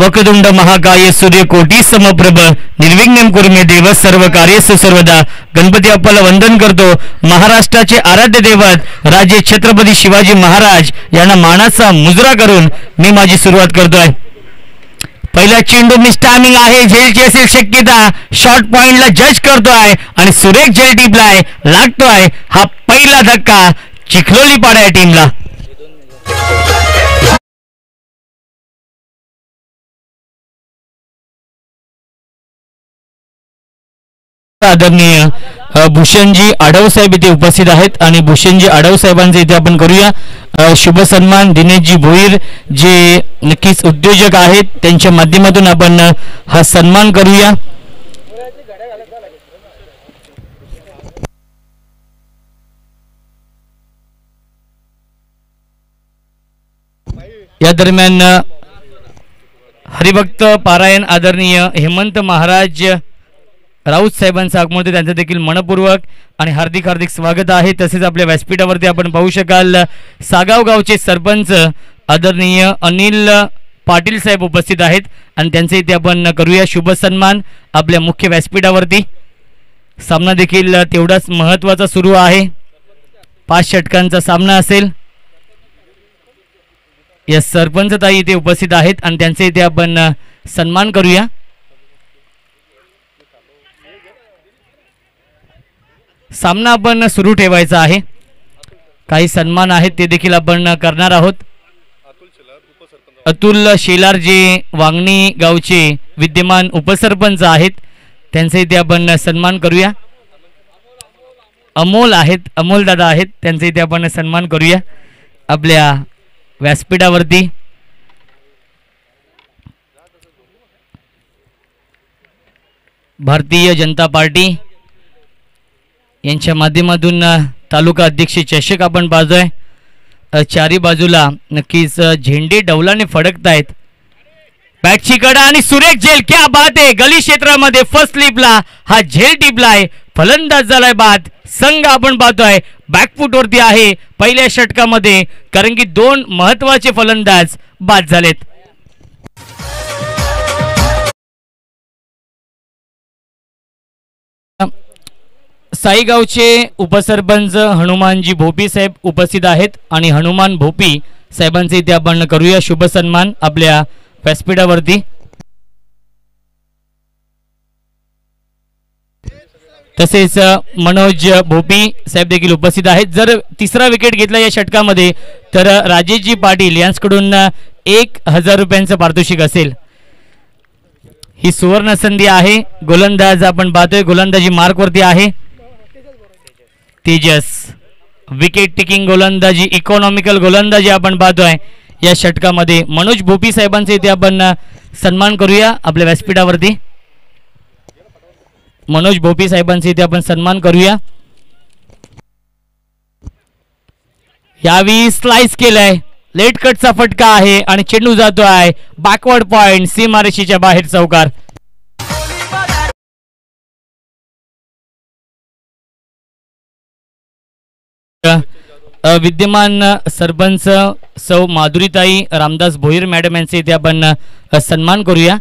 वक्रतुंड महाकाय सूर्यकोटी समप्रभ निर्विघ्न कुर्मे देव सर्व कार्येषु सर्वदा। गणपति अप्पाला वंदन करतो। महाराष्ट्राचे आराध्य दैवत राजे छत्रपती शिवाजी महाराज यांना मानाचा मुजरा करून मी माझी सुरुवात करतोय। पहिला चेंडू मिस्टामिंग आहे, झेलची असेल शक्यता। शॉर्ट पॉइंटला जज करतोय आणि सुरेख झेल टिपलाय, लागतोय हा पहिला धक्का चिखलोलीपाडा टीमला। आदरणीय भूषणजी आढाव साहेब इथे उपस्थित आहेत आणि भूषणजी आढाव साहेबांचे इथे आपण करूया शुभ सन्मान। दिनेशजी भोईर जे नक्कीच उद्योजक आहेत त्यांच्या माध्यमातून आपण हा सन्मान करूया। या दरम्यान हरिभक्त पारायण आदरणीय हेमंत महाराज राऊत साहेबांचं आगमन होते, त्यांचं देखील मनपूर्वक आणि हार्दिक हार्दिक स्वागत आहे। तसेच आपल्या व्यासपीठावरती आपण पाहू शकाल सागाव गावचे सरपंच आदरणीय अनिल पाटील साहेब उपस्थित आहेत आणि त्यांचे इथे आपण करूया शुभ सन्मान आपल्या मुख्य व्यासपीठावरती। सामना देखील तेवढाच महत्त्वाचा सुरू आहे, 5 षटकांचा सामना असेल। या सरपंच ताई इथे उपस्थित आहेत आणि त्यांचे इथे आपण सन्मान करूया। सामना आपण सुरू ठेवायचा आहे, काही सन्मान आहेत ते देखील आपण करणार आहोत। अतुल शेलार जे वांगणी गावचे विद्यमान उपसरपंच आहेत त्यांचे इथे आपण सन्मान करूया। अमोल आहेत, अमोल दादा आहेत, त्यांचे इथे आपण सन्मान करूया आपल्या व्यासपीठावरती। भारतीय जनता पार्टी यांच्या माध्यमातून तालुका अध्यक्ष चषक आपण पाहतोय, चारी बाजूला नक्कीच झेंडे डौलाने फडकतायत। बॅटची कडा आणि सुरेख झेल, क्या बात आहे! गली क्षेत्रामध्ये फर्स्ट स्लिपला हा झेल टिपलाय, फलंदाज झालाय बाद। संघ आपण पाहतोय बॅकफूट वरती आहे पहिल्या षटकामध्ये, कारण की 2 महत्त्वाचे फलंदाज बाद झालेत। साईगावचे उपसरपंच हनुमानजी भोपी साहेब उपस्थित आहेत आणि हनुमान भोपी साहेबांचे इथे आपण करूया शुभ सन्मान आपल्या व्यासपीठावरती। तसेच मनोज भोपी साहेब देखील उपस्थित आहेत। जर तिसरा विकेट घेतला या षटकामध्ये तर राजेशजी पाटील यांच्याकडून 1000 रुपयांचं पारितोषिक असेल। ही सुवर्ण संधी आहे। गोलंदाज आपण पाहतोय, गोलंदाजी मार्कवरती आहे तेजस। विकेट टेकिंग गोलंदाजी, इकॉनॉमिकल गोलंदाजी आपण पाहतोय या षटकामध्ये। मनोज भोपी साहेबांचे इथे आपण सन्मान करूया आपल्या व्यासपीठावरती, मनोज भोपी साहेबांचे इथे आपण सन्मान करूया। यावेळी स्लाइस केलाय, लेट कटचा फटका आहे आणि चेंडू जातो आहे बॅकवर्ड पॉइंट, सीमारेषेच्या बाहेर चौकार। विद्यमान सरपंच सौ माधुरीताई रामदास भोईर मॅडम यांचे इथे आपण सन्मान करूया।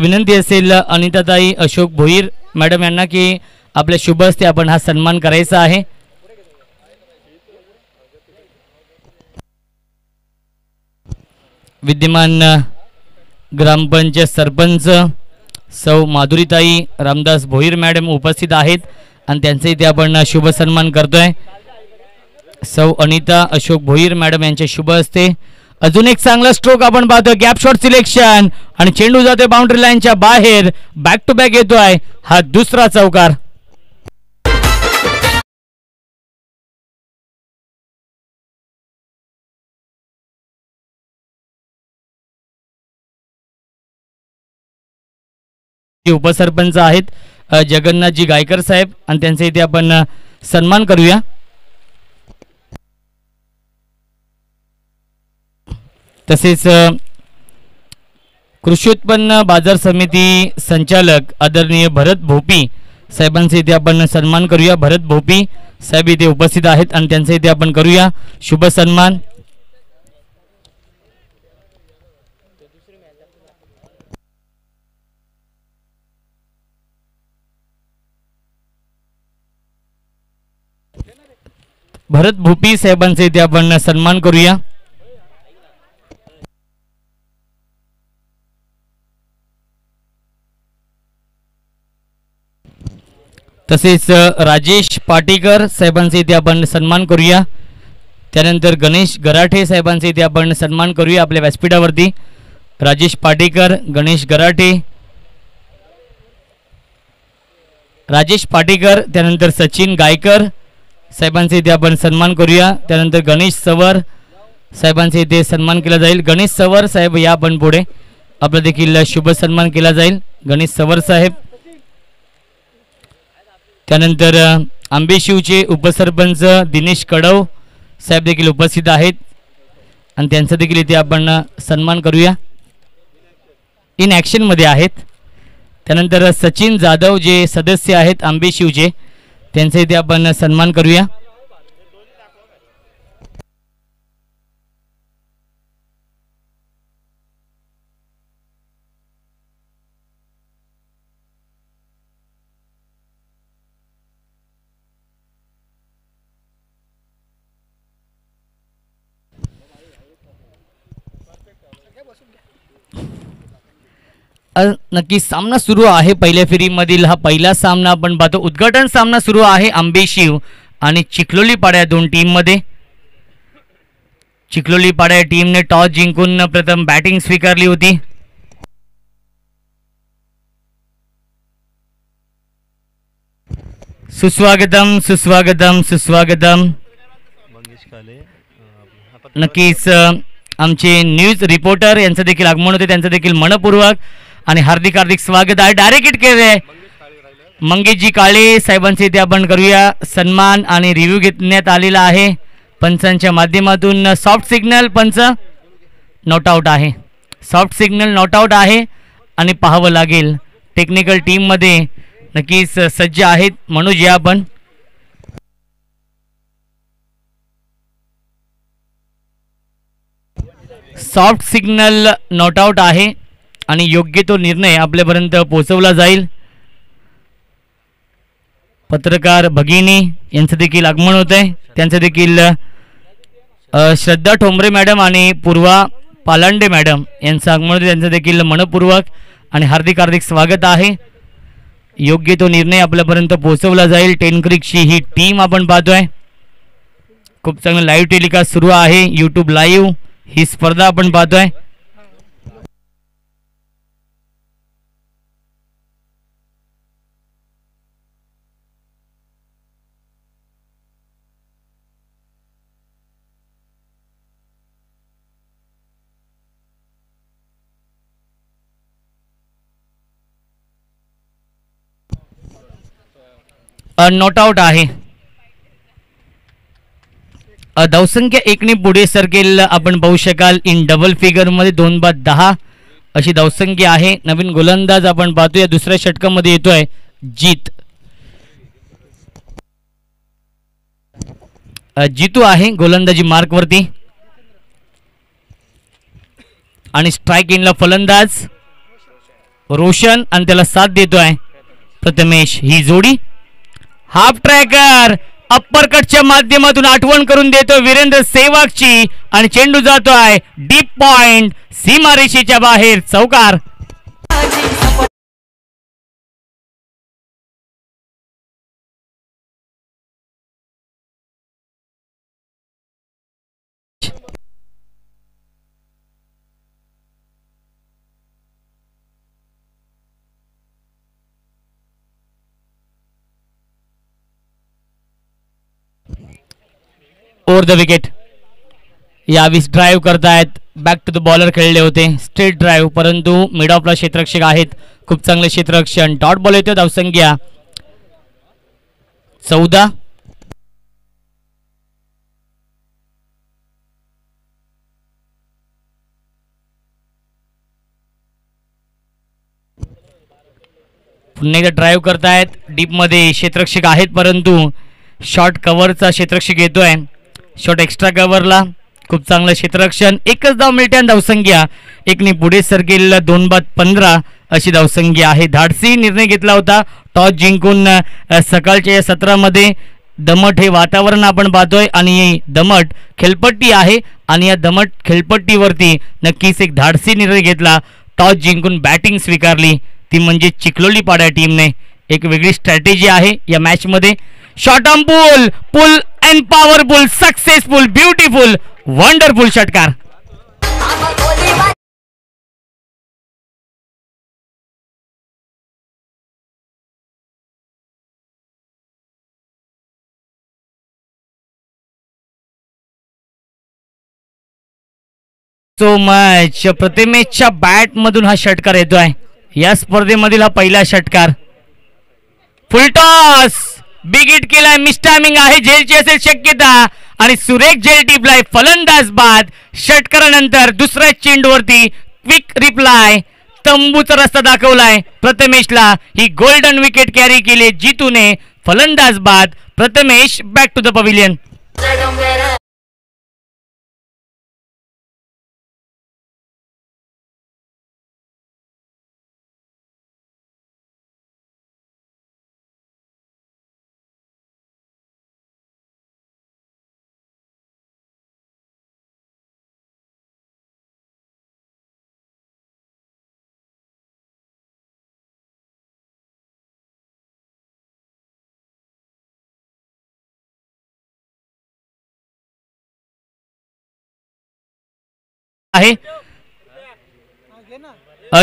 विनंती असेल अनिताताई अशोक भोईर मॅडम यांना की आपल्या शुभ हस्ते आपण हा सन्मान करायचा आहे। विद्यमान ग्रामपंचायत सरपंच सौ माधुरीताई रामदास भोईर मॅडम उपस्थित आहेत आणि त्यांचे इथे आपण शुभ सन्मान करतोय। सौ अनिता अशोक भोईर मॅडम यांचे शुभ हस्ते अजून एक चांगला स्ट्रोक आपण पाहतो, गॅप शॉट सिलेक्शन आणि चेंडू जातोय बाउंड्री लाईनच्या बाहेर, बॅक टू बॅक येतोय हा दुसरा चौकार। उपसरपंच आहेत जगन्नाथजी गायकर साहेब आणि त्यांचे इथे आपण सन्मान करूया। तसेच कृषी उत्पन्न बाजार समिती संचालक आदरणीय भरत भोपी साहेबांचे इथे आपण सन्मान करूया। भरत भोपी साहेब इथे उपस्थित आहेत आणि त्यांचे इथे आपण करूया शुभ सन्मान। भरत भूपी साहेबांचे इथे आपण सन्मान करूया. तसेच राजेश पाटीकर साहेबांचे इथे आपण सन्मान करूया. त्यानंतर गणेश गराठे साहेबांचे इथे आपण सन्मान करूया आपल्या व्यासपीठावरती. राजेश पाटीकर, गणेश गराठे, राजेश पाटीकर, त्यानंतर सचिन गायकर साहेबांचे इथे आपण सन्मान करूया. त्यानंतर गणेश सवर साहेबांचे इथे सन्मान केला जाईल. गणेश सवर साहेब या आपण पुढे, आपला देखील शुभ सन्मान केला जाईल. गणेश सवर साहेब, त्यानंतर आंबेशिवचे उपसरपंच दिनेश कडव साहेब देखील उपस्थित आहेत आणि त्यांचा देखील इथे आपण सन्मान करूया. इन ॲक्शनमध्ये आहेत. त्यानंतर सचिन जाधव जे सदस्य आहेत आंबेशिवचे, त्यांचा इथे आपण सन्मान करूया. नक्की सामना सुरू आहे पहिल्या फेरीमधील. हा पहिला सामना आपण पाहतो. उद्घाटन सामना सुरू आहे आंबेशिव आणि चिखलोलीपाडा या दोन टीममध्ये. चिखलोलीपाडा या टीमने टॉस जिंकून प्रथम बॅटिंग स्वीकारली होती. सुस्वागतम सुस्वागतम सुस्वागतम. नक्कीच आमचे न्यूज रिपोर्टर यांचं देखील आगमन होते. त्यांचं देखील मनपूर्वक आणि हार्दिक हार्दिक स्वागत आहे. डायरेक्ट हिट केले मंगेशजी काळे साहेबांचे इथे आपण करूया सन्मान आणि रिव्ह्यू घेण्यात आलेला आहे पंचांच्या माध्यमातून. सॉफ्ट सिग्नल पंच नॉट आऊट आहे. सॉफ्ट सिग्नल नॉट आऊट आहे आणि पाहावं लागेल टेक्निकल टीममध्ये नक्कीच सज्ज आहेत मनोज या आपण. सॉफ्ट सिग्नल नॉट आउट आहे आणि योग्य तो निर्णय आपल्यापर्यंत पोहोचवला जाईल. पत्रकार भगिनी यांचं देखील आगमन होत आहे. त्यांचं देखील श्रद्धा ठोंबरे मॅडम आणि पूर्वा पालांडे मॅडम यांचं आगमन होतं. त्यांचं देखील मनपूर्वक आणि हार्दिक हार्दिक स्वागत आहे. योग्य तो निर्णय आपल्यापर्यंत पोहोचवला जाईल. टेनक्रिकची ही टीम आपण पाहतोय. खूप चांगलं लाईव्ह टेलिकास्ट सुरू आहे. यूट्यूब लाईव्ह ही स्पर्धा आपण पाहतोय. नॉट आउट आहे. धावसंख्या एकने पुढे सरकेल आपण पाहू शकाल. इन डबल फिगरमध्ये 2/10 अशी धावसंख्या आहे. नवीन गोलंदाज आपण पाहतोय दुसऱ्या षटकामध्ये येतोय जीत. जितू आहे गोलंदाजी मार्कवरती आणि स्ट्राईक इनला फलंदाज रोशन आणि त्याला साथ देतोय प्रथमेश. ही जोडी हाफ ट्रॅकर अप्पर कटच्या माध्यमातून आठवण करून देतो वीरेंद्र सेवागची आणि चेंडू जातोय डीप पॉइंट सीमारेषेच्या बाहेर. चौकार. Over the wicket. यावेळी ड्राईव्ह करतायत. बॅक टू द बॉलर खेळले होते. स्ट्रेट ड्राईव्ह परंतु मिड ऑफला क्षेत्ररक्षक आहेत. खूप चांगले क्षेत्ररक्षण. डॉट बॉल येतो. धावसंख्या 14. पुन्हा एकदा ड्राईव्ह करतायत. डीपमध्ये क्षेत्ररक्षक आहेत परंतु शॉर्ट कव्हरचा क्षेत्ररक्षक येतोय. शॉट एक्स्ट्रा कव्हरला खूप चांगलं क्षेत्ररक्षण, एकच धाव मिळते आणि धावसंख्या एकने पुढे सरकेल, 2/15 अशी धावसंख्या आहे। धाडसी निर्णय घेतला होता टॉस जिंकून सकाळच्या या सत्रामध्ये। दमट हे वातावरण आपण पाहतोय आणि दमट खेळपट्टी आहे आणि या दमट खेळपट्टीवरती नक्कीच एक धाडसी निर्णय घेतला, टॉस जिंकून बॅटिंग स्वीकारली ती म्हणजे चिखलोलीपाडा टीमने। एक वेगळी स्ट्रॅटेजी आहे या मॅच मध्ये। Short on pull, pull and powerful, successful, beautiful, wonderful षटकार। सो मच प्रतिमेच्या बॅट मधून हा षटकार येतोय। या स्पर्धेमधील हा पहिला षटकार। फुल टॉस, बिग हिट केलाय, मिस टायमिंग आहे, झेलची असेल शक्यता आणि सुरेख झेल टिपलाय। फलंदाज बाद, षटकारानंतर दुसऱ्या चेंडूवरती क्विक रिप्लाय, तंबूचा रस्ता दाखवलाय प्रथमेशला, ही गोल्डन विकेट कॅरी केली जितूने। फलंदाज बाद, Prathamesh back to the pavilion.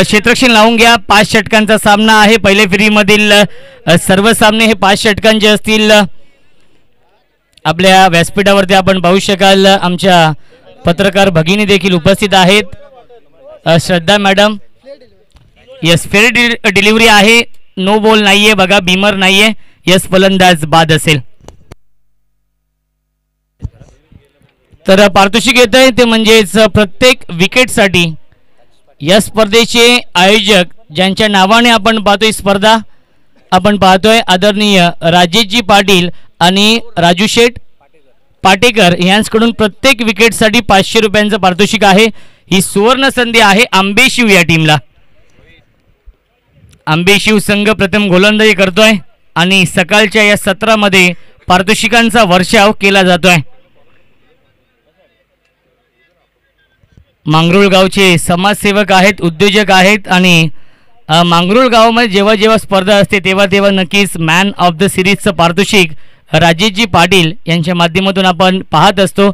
क्षेत्ररक्षण लावून घ्या, 5 षटकांचा सामना आहे। पहिले फेरीमधील सर्व सामने हे 5 षटकांचे असतील। आपल्या व्यासपीठावरती आपण पाहू शकाल आमच्या पत्रकार भगिनी देखील उपस्थित आहेत। Shraddha madam, yes fair delivery आहे, नो बॉल नाहीये, बघा बीमर नाहीये, यस फलंदाज बाद असेल तर पारितोषिक येत आहे ते म्हणजेच प्रत्येक विकेटसाठी। या स्पर्धेचे आयोजक ज्यांच्या नावाने आपण पाहतोय स्पर्धा, आपण पाहतोय आदरणीय राजेशजी पाटील आणि राजू शेठ पाटेकर यांच्याकडून प्रत्येक विकेटसाठी 500 रुपयांचं पारितोषिक आहे। ही सुवर्ण संधी आहे आंबेशिव या टीमला। आंबेशिव संघ प्रथम गोलंदाजी करतोय आणि सकाळच्या या सत्रामध्ये पारितोषिकांचा वर्षाव केला जातोय। मांगरुळ गावचे समाजसेवक आहेत, उद्योजक आहेत आणि मांगरुळ गावामध्ये जेव्हा जेव्हा स्पर्धा असते तेव्हा तेव्हा नक्कीच मॅन ऑफ द सिरीजचं पारितोषिक राजेशजी पाटील यांच्या माध्यमातून आपण पाहत असतो।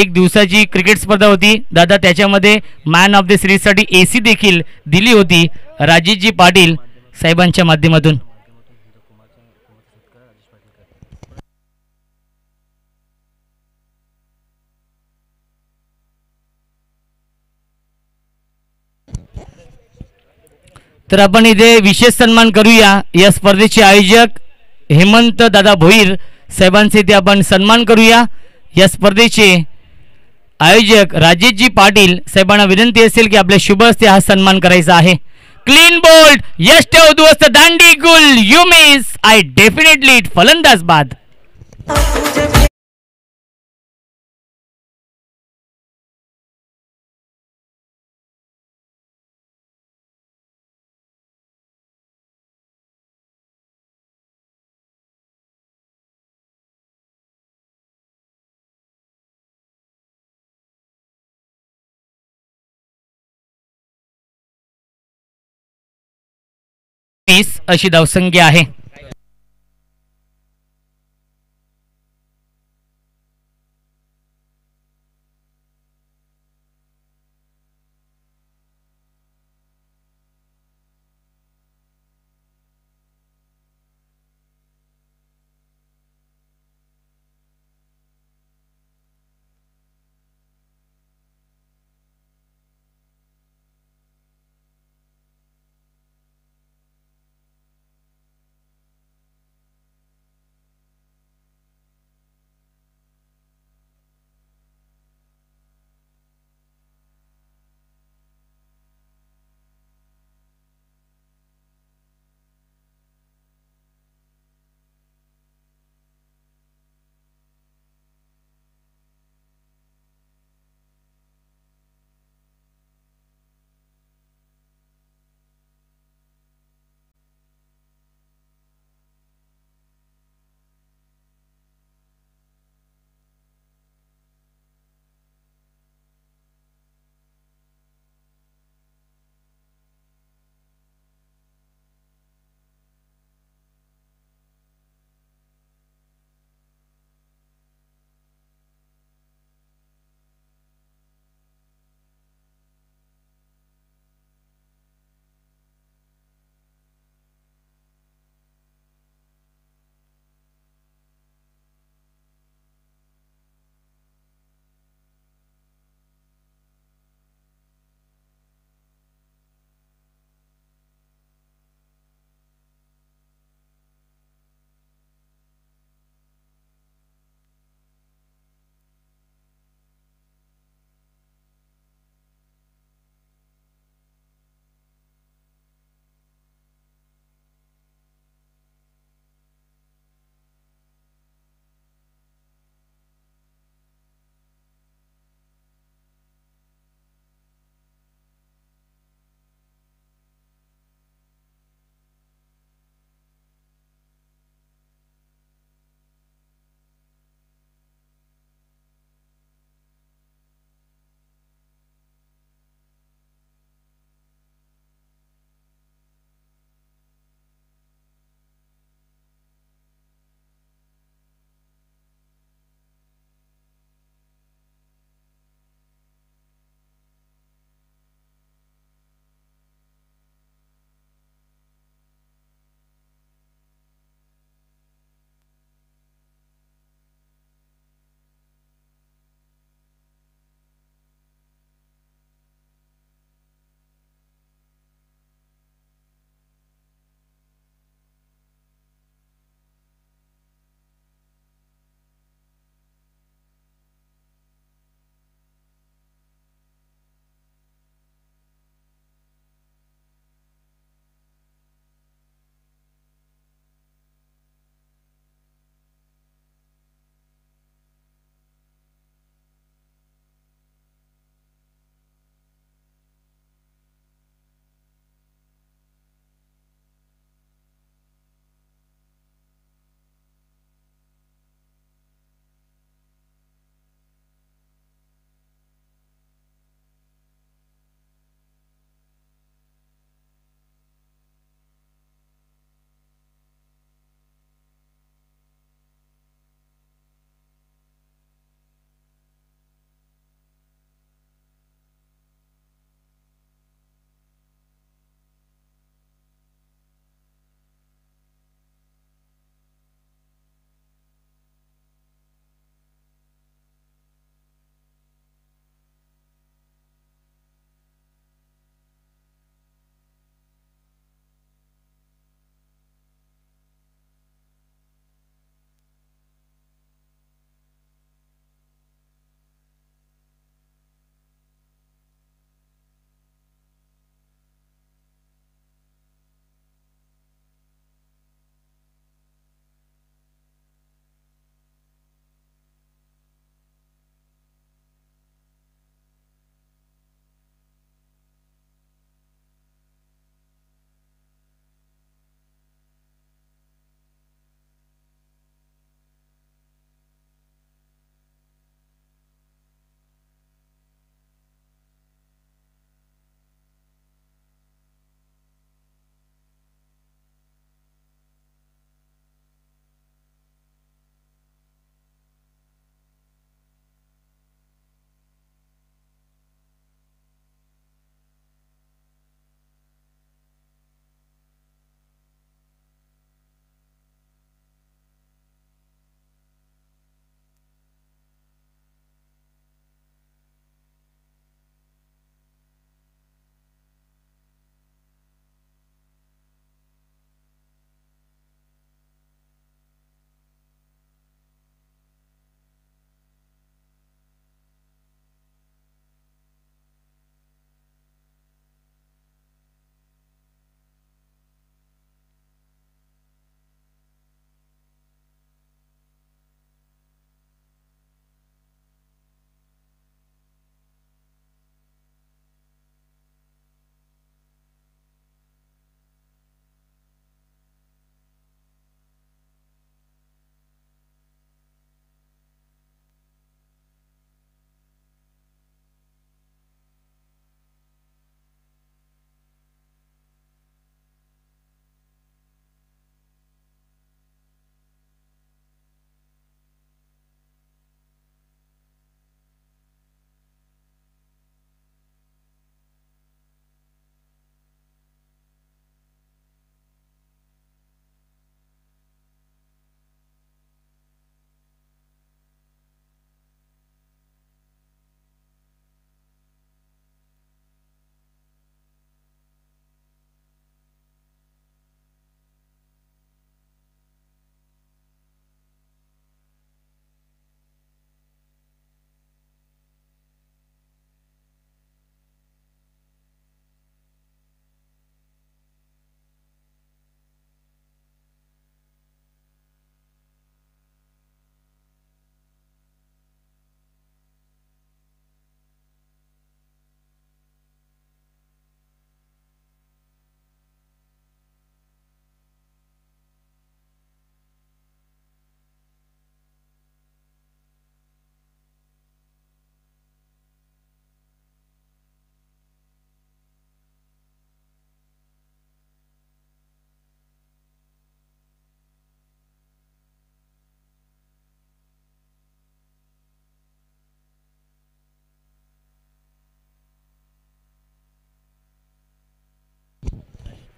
एक दिवसाची क्रिकेट स्पर्धा होती दादा, त्याच्यामध्ये मॅन ऑफ द सिरीजसाठी AC देखील दिली होती राजेशजी पाटील साहेबांच्या माध्यमातून। तर आपण इथे विशेष सन्मान करूया, या स्पर्धेचे आयोजक हेमंत दादा भोईर साहेबांचे इथे आपण सन्मान करूया। या स्पर्धेचे आयोजक राजेशजी पाटील साहेबांना विनंती असेल की आपल्या शुभ हस्ते हा सन्मान करायचा आहे। क्लीन बोल्ड, यश ठेव दोस्त, दांडी गुल, you miss, I definitely it, फलंदाज बाद। अशी धावसंख्या आहे।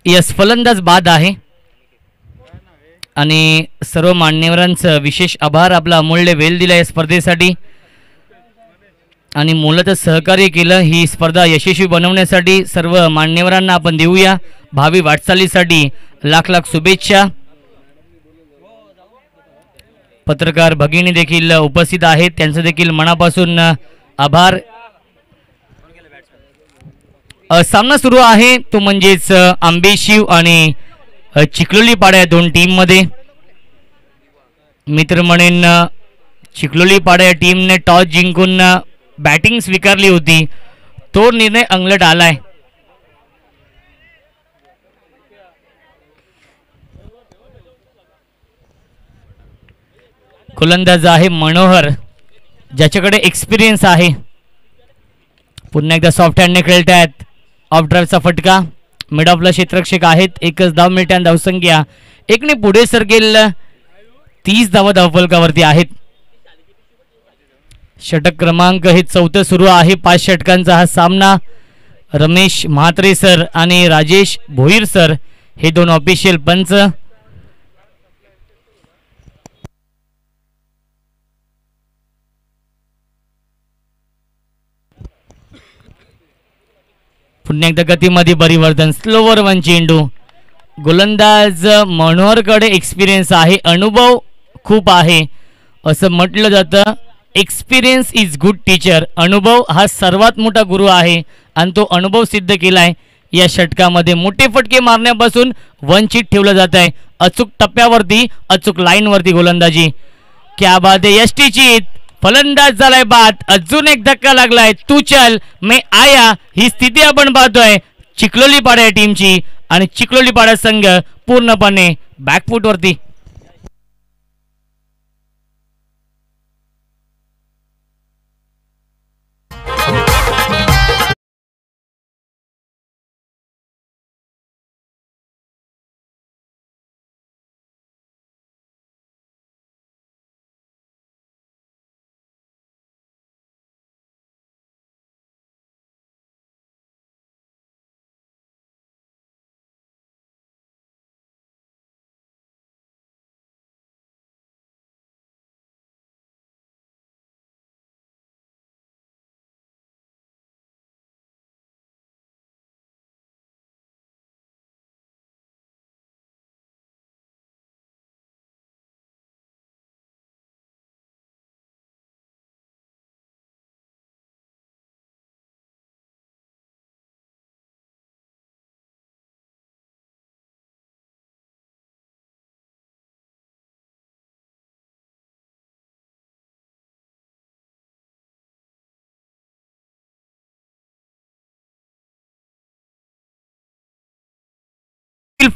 यस, फलंदाज बाद आहे आणि सर्व मान्यवरांचं विशेष आभार. आपला अमूल्य वेळ दिला या स्पर्धेसाठी आणि मोलाचं सहकार्य केलं. ही स्पर्धा यशस्वी बनवण्यासाठी सर्व मान्यवरांना आपण देऊया भावी वाटचालीसाठी लाख लाख शुभेच्छा. पत्रकार भगिनी देखील उपस्थित आहेत, त्यांचं देखील मनापासून आभार. सामना सुरू आहे तो म्हणजेच आंबेशिव आणि चिखलोलीपाडा या दोन टीम मध्ये. मित्र म्हणेन चिखलोलीपाडा या टीमने टॉस जिंकून बॅटिंग स्वीकारली होती, तो निर्णय अंगलट आलाय. गोलंदाज आहे मनोहर, ज्याच्याकडे एक्सपिरियन्स आहे. पुन्हा एकदा सॉफ्ट हँडने खेळत आहेत. ऑफ ड्राईव्हचा फटका, मिड ऑफला क्षेत्रक्षक आहेत. एकच धाव मिळते आणि धावसंख्या एकने पुढे सरकेल. 30 धावा धावफलकावरती आहेत. षटक क्रमांक हे चौथं सुरू आहे. 5 षटकांचा हा सामना. रमेश म्हात्रे सर आणि राजेश भोईर सर हे दोन ऑफिशियल पंच. पुन्हा एकदा गतीमध्ये परिवर्तन, स्लोवर वन चेंडू. गोलंदाज मनोहरकडे एक्सपिरियन्स आहे, अनुभव खूप आहे असं म्हटलं जातं. Experience is good teacher. अनुभव हा सर्वात मोठा गुरु आहे आणि तो अनुभव सिद्ध केला आहे. या षटकामध्ये मोठे फटके मारण्यापासून वंचित ठेवलं जात आहे. अचूक टप्प्यावरती, अचूक लाईनवरती गोलंदाजी. क्या बात आहे. यष्टीची फलंदाज झालाय बाद. अजून एक धक्का लागलाय. तू चल मैं आया ही स्थिती आपण पाहतोय चिखलोलीपाडा या टीमची. आणि चिखलोलीपाडा संघ पूर्णपणे बॅकफूटवरती.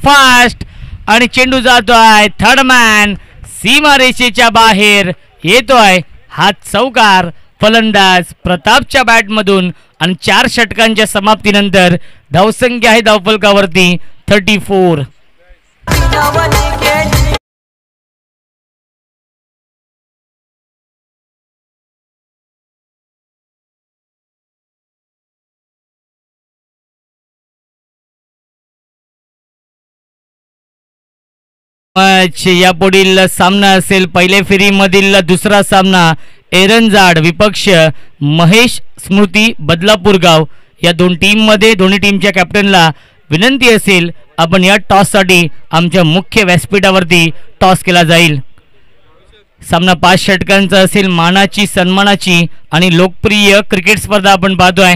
फास्ट आणि चेंडू जातोय थर्ड मॅन सीमारेषेच्या बाहेर येतोय. हा चौकार फलंदाज प्रतापच्या बॅटमधून आणि 4 षटकांच्या समाप्तीनंतर धावसंख्या आहे धावफलकावरती 34. यापुढील सामना असेल पहिल्या फेरीमधील दुसरा सामना. एरंजाड विपक्ष महेश स्मृती बदलापूरगाव या दोन टीममध्ये. दोन्ही टीमच्या कॅप्टनला विनंती असेल आपण या टॉससाठी आमच्या मुख्य व्यासपीठावरती टॉस केला जाईल. सामना 5 षटकांचा असेल. मानाची, सन्मानाची आणि लोकप्रिय क्रिकेट स्पर्धा आपण पाहतोय.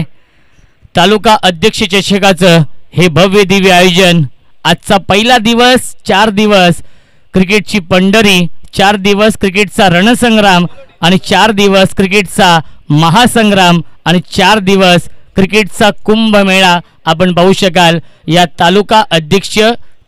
तालुका अध्यक्ष चषकाचं हे भव्य दिव्य आयोजन. आजचा पहिला दिवस 4 दिवस क्रिकेटची पंढरी, 4 दिवस क्रिकेटचा रणसंग्राम आणि 4 दिवस क्रिकेटचा महासंग्राम आणि 4 दिवस क्रिकेटचा कुंभमेळा आपण पाहू शकाल. या तालुका अध्यक्ष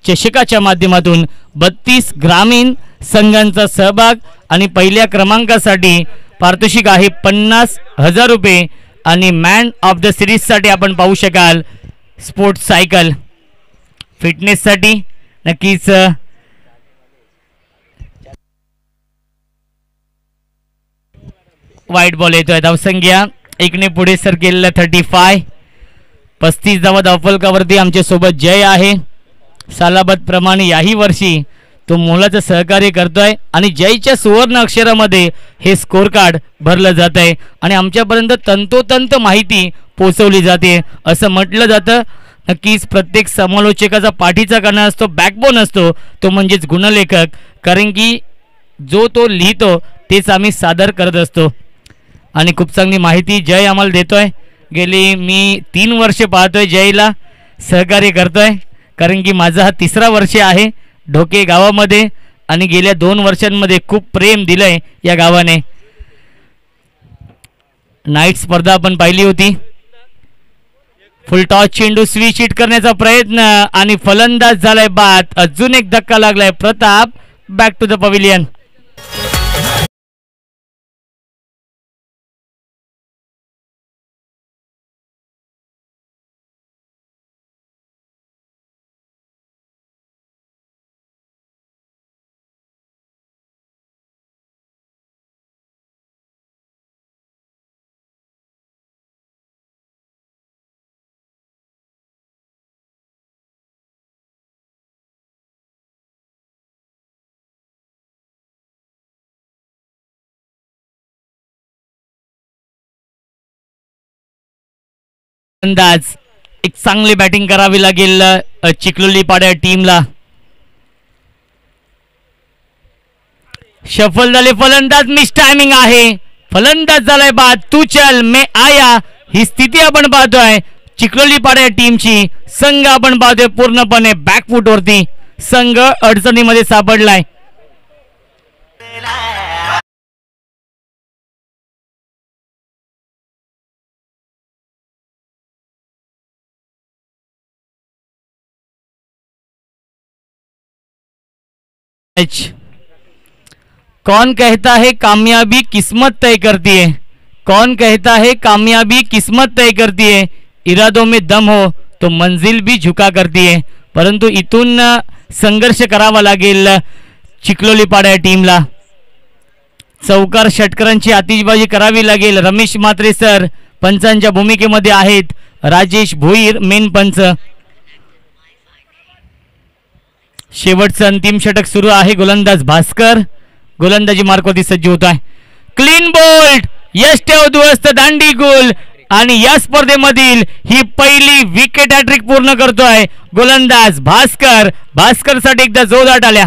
चषकाच्या माध्यमातून 32 ग्रामीण संघांचा सहभाग आणि पहिल्या क्रमांकासाठी पारितोषिक आहे 50,000 रुपये आणि मॅन ऑफ द सिरीजसाठी आपण पाहू शकाल स्पोर्ट्स सायकल. फिटनेससाठी नक्कीच वाईट बॉल येतोय. धावसंख्या एकने पुढे सरकेल 35. 35 धावा धावफलकावरती आमच्या सोबत जय आहे. सालाबाद प्रमाणे याही वर्षी तो मोलाचं सहकार्य करतोय आणि जयच्या सुवर्ण अक्षरामध्ये हे स्कोर कार्ड भरलं जात आहे आणि आमच्यापर्यंत तंतोतंत माहिती पोहोचवली जाते असं म्हटलं जातं। नक्कीच प्रत्येक समालोचकाचा पाठीचा कणा असतो, बॅकबोन असतो तो म्हणजेच गुणलेखक, कारण की जो तो लिहितो तेच आम्ही सादर करत असतो आणि खूप चांगली माहिती जय आम्हाला देतोय। गेली मी 3 वर्ष पाहतोय जयला सहकार्य करतोय, कारण की माझा हा 3रा वर्ष आहे ढोके गावामध्ये आणि गेल्या 2 वर्षांमध्ये खूप प्रेम दिलंय या गावाने। नाईट स्पर्धा आपण पाहिली होती, फुल टॉस चेंडू स्विच हिट करण्याचा प्रयत्न आणि फलंदाज झालाय बाद, अजून एक धक्का लागलाय। Pratap back to the pavilion. अंदाज एक चांगली बॅटिंग करावी लागेल चिखलोलीपाड्या टीमला। शफल झाले फलंदाज, मिस टायमिंग आहे, फलंदाज झालाय बाद। तू चल मे आया ही स्थिती आपण पाहतोय चिखलोलीपाड्या टीमची। संघ आपण पाहतोय पूर्णपणे बॅकफूट वरती, संघ अडचणीमध्ये सापडलाय। कौन कहता है कामयाबी किस्मत तय करती है, कौन कहता है कामयाबी किस्मत तय करती है, इरादों में दम हो तो मंजिल भी झुका करती है। परंतु इथून संघर्ष करावा लागेल चिखलोलीपाड्या टीमला। चौकार षटकरांची आतिषबाजी करावी लागेल। रमेश मात्रे सर पंचांच्या भूमिकेमध्ये आहेत, राजेश भोईर मेन पंच। शेवटचं अंतिम षटक सुरू आहे, गोलंदाज भास्कर गोलंदाजी मार्कवरती सज्ज होत आहे। क्लीन बोल्ड, यश ठेव दुवस्त दांडी गोल आणि या स्पर्धेमधील ही पहिली विकेट हॅट्रिक पूर्ण करतोय गोलंदाज भास्कर। भास्करसाठी एकदा जोरदार आल्या।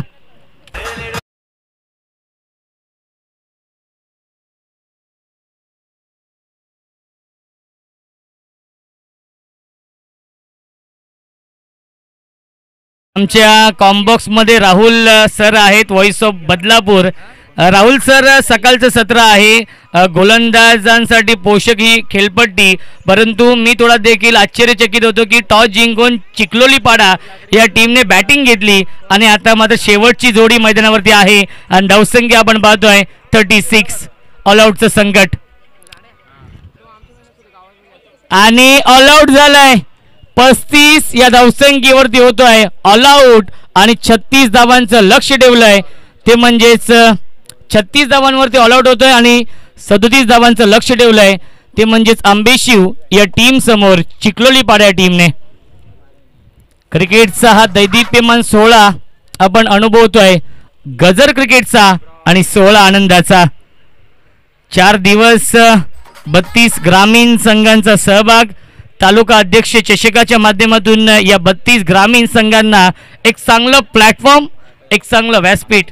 आमच्या कॉम्बॉक्स मध्ये राहुल सर आहेत, voice of Badlapur. Rahul sir, सकाळचं सत्र आहे, गोलंदाजांसाठी पोषक ही खेळपट्टी, परंतु मी थोडा देखील आश्चर्यचकित होतो की टॉस जिंकून चिखलोलीपाडा या टीमने बॅटिंग घेतली आणि आता मात्र शेवटची जोडी मैदानावरती आहे आणि धावसंख्या आपण पाहतोय 36, ऑलआउटचं संकट आणि ऑलआउट झालाय 35 या धावसंख्येवरती होतो आहे ऑलआउट आणि 36 धावांचं लक्ष ठेवलं आहे, ते म्हणजेच 36 धावांवरती ऑलआउट होतोय आणि 37 धावांचं लक्ष ठेवलं आहे, ते म्हणजेच आंबेशिव या टीम समोर चिखलोलीपाड्या टीमने। क्रिकेटचा हा दैदिप्यमान सोहळा आपण अनुभवतोय, गजर क्रिकेटचा आणि सोहळा आनंदाचा। 4 दिवस 32 ग्रामीण संघांचा सहभाग, तालुका अध्यक्ष चषकाच्या माध्यमातून या 32 ग्रामीण संघांना एक चांगलं प्लॅटफॉर्म, एक चांगलं व्यासपीठ।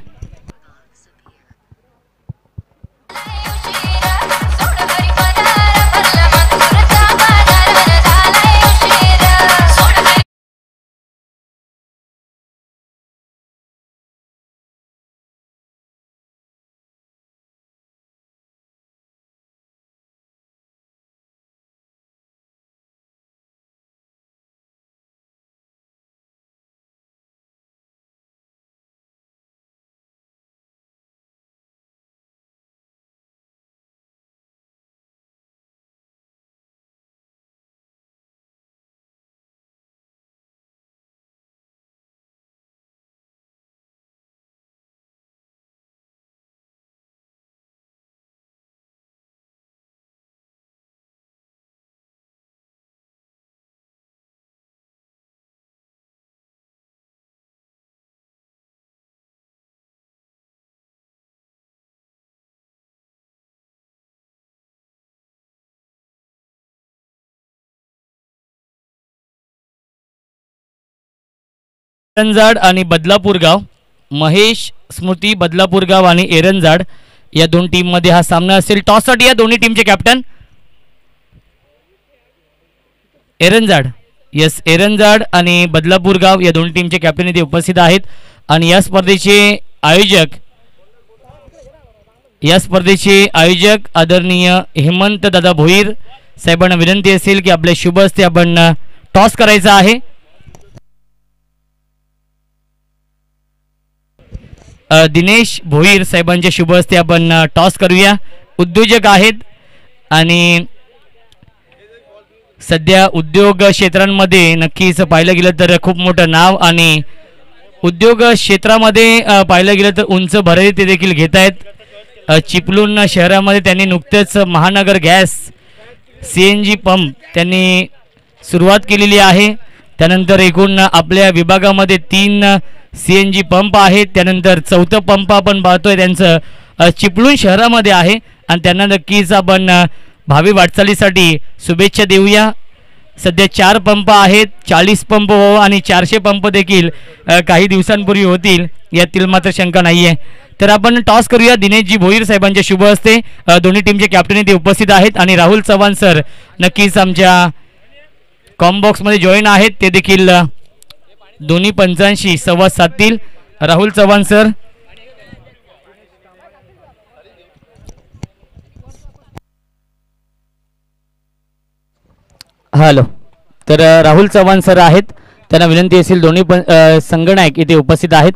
एरंजाड आणि बदलापूर गाव, महेश स्मृती बदलापूर गाव आणि एरंजाड या दोन टीम मध्ये हा सामना असेल। टॉसट या दोन्ही टीमचे कॅप्टन एरंजाड, यस एरंजाड आणि बदलापूर गाव या दोन टीमचे कॅप्टन इथे उपस्थित आहेत आणि या स्पर्धेचे आयोजक आदरणीय हेमंत दादा भोईर साहेबांना विनंती असेल की आपल्या शुभ हस्ते आपण टॉस करायचा आहे। दिनेश भोईर साहेबांच्या शुभ हस्ते आपण टॉस करूया। उद्योजक आहेत आणि सध्या उद्योग क्षेत्रांमध्ये नक्कीच पाहिलं गेलं तर खूप मोठं नाव आणि उद्योग क्षेत्रामध्ये पाहिलं गेलं तर उंच भरारी ते देखील घेत आहेत। चिपळूण शहरामध्ये त्यांनी नुकतेच महानगर गॅस CNG पंप त्यांनी सुरुवात केलेली आहे। त्यानंतर एकूण आपल्या विभागामध्ये 3 CNG पंप आहेत। त्यानंतर 4था पंप आपण पाहतोय त्यांचं चिपळूण शहरामध्ये आहे आणि त्यांना नक्कीच आपण भावी वाटचालीसाठी शुभेच्छा देऊया। सध्या 4 पंप आहेत, 40 पंप आणि 400 पंप देखील काही दिवसांपूर्वी होतील यातील मात्र शंका नाहीये। तर आपण टॉस करूया। दिनेशजी भोईर साहेबांच्या शुभ हस्ते दोन्ही टीमचे कॅप्टन इथे उपस्थित आहेत आणि राहुल चव्हाण सर नक्कीच आमच्या कॉम बॉक्समध्ये जॉईन आहेत, ते देखील दोन्ही पंचांशी संवाद साधतील। Rahul Chavan sir, hello. तर राहुल चव्हाण सर आहेत, त्यांना विनंती असेल दोन्ही संघनायक इथे उपस्थित आहेत।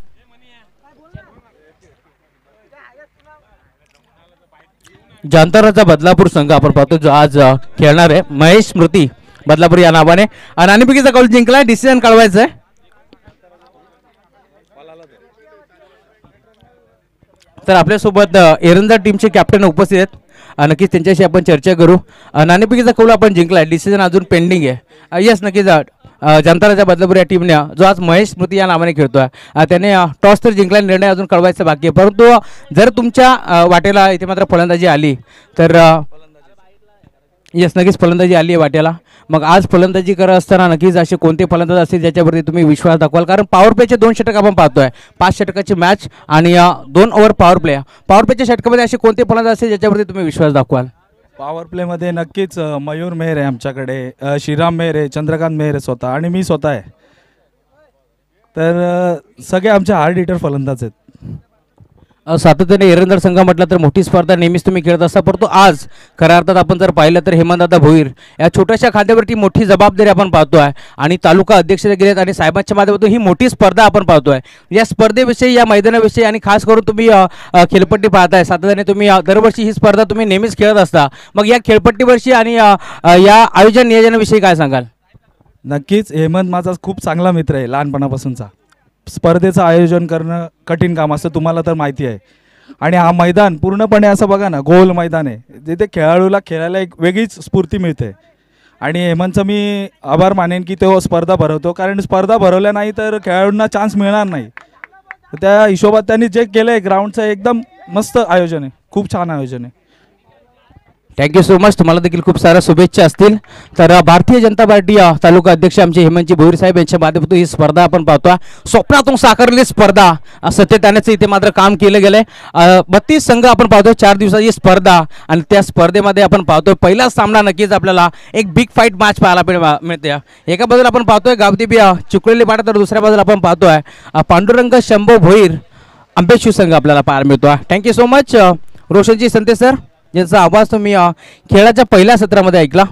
जानताराचा बदलापूर संघ आपण पाहतो जो आज खेळणार आहे, महेश स्मृती बदलापूर या नावाने, आणि नाणेफेकीचा कौल जिंकलाय, डिसिजन कळवायचं आहे। तर आपल्यासोबत एरंदा टीमचे कॅप्टन उपस्थित आहेत, नक्कीच त्यांच्याशी आपण चर्चा करू। नाणेफेकीचा कौल आपण जिंकलाय, डिसिजन अजून पेंडिंग आहे। यस, नक्कीच जनताराच्या बदलापूर या टीमने जो आज महेश स्मृती या नावाने खेळतोय त्याने टॉस तर जिंकला, निर्णय अजून कळवायचा बाकी आहे। परंतु जर तुमच्या वाटेला इथे मात्र फलंदाजी आली तर यस नक्कीच फलंदाजी आली आहे वाट्याला, मग आज फलंदाजी करत असताना नक्कीच असे कोणते फलंदाज असतील ज्याच्यावरती तुम्ही विश्वास दाखवाल? कारण पॉवर प्लेचे 2 षटक आपण पाहतोय, 5 षटकाची मॅच आणि 2 ओव्हर पॉवर प्ले। पॉवर प्लेच्या षटकामध्ये असे कोणते फलंदाज असतील ज्याच्यावरती तुम्ही विश्वास दाखवाल? पॉवर प्लेमध्ये नक्कीच मयूर मेहर आहे आमच्याकडे, श्रीराम मेहर आहे, चंद्रकांत मेहर स्वतः आणि मी स्वतः आहे, तर सगळे आमचे हार्ड हिटर फलंदाज आहेत। सातत्याने एरंदर संघ म्हटलं तर मोठी स्पर्धा नेहमीच तुम्ही खेळत असता, परंतु आज खऱ्या अर्थात आपण जर पाहिलं तर हेमंतदादा भोईर या छोट्याशा खांद्यावरती मोठी जबाबदारी आपण पाहतोय आणि तालुका अध्यक्ष गेलेत आणि साहेबांच्या माध्यमातून ही मोठी स्पर्धा आपण पाहतोय। या स्पर्धेविषयी, या मैदानाविषयी आणि खास करून तुम्ही खेळपट्टी पाहताय, सातत्याने तुम्ही दरवर्षी ही स्पर्धा तुम्ही नेहमीच खेळत असता, मग या खेळपट्टीविषयी आणि या आयोजन नियोजनाविषयी काय सांगाल? नक्कीच हेमंत माझा खूप चांगला मित्र आहे लहानपणापासूनचा। स्पर्धेचं आयोजन करणं कठीण काम असतं, तुम्हाला तर माहिती आहे, आणि हा मैदान पूर्णपणे असं बघा ना गोल मैदान आहे जिथे खेळाडूला खेळायला एक वेगळीच स्फूर्ती मिळते आणि हेमंतचं मी आभार मानेन की तो स्पर्धा भरवतो, कारण स्पर्धा भरवल्या नाही तर खेळाडूंना चान्स मिळणार नाही। त्या हिशोबात त्यांनी जे केलं आहे ग्राउंडचं एकदम मस्त आयोजन आहे, खूप छान आयोजन आहे। थँक्यू सो मच, तुम्हाला देखील खूप साऱ्या शुभेच्छा असतील। तर भारतीय जनता पार्टी तालुका अध्यक्ष आमचे हेमंतजी भोईर साहेब यांच्या माध्यमातून ही स्पर्धा आपण पाहतो, स्वप्नातून साकारलेली स्पर्धा, सत्तेत आणण्याचं इथे मात्र काम केलं गेलंय। 32 संघ आपण पाहतो, 4 दिवसाची स्पर्धा आणि त्या स्पर्धेमध्ये आपण पाहतोय पहिला सामना नक्कीच आपल्याला एक बिग फाईट मॅच पाहायला मिळते। एका बाजूला आपण पाहतोय गावदेवी चिकलोलीपाडा, तर दुसऱ्या बाजूला आपण पाहतोय पांडुरंग शंभू भोईर आंबेशिव संघ आपल्याला पाहायला मिळतो। थँक्यू सो मच रोशनजी संते सर, ज्याचा आवाज तुम्ही खेळाच्या पहिल्या सत्रामध्ये ऐकला।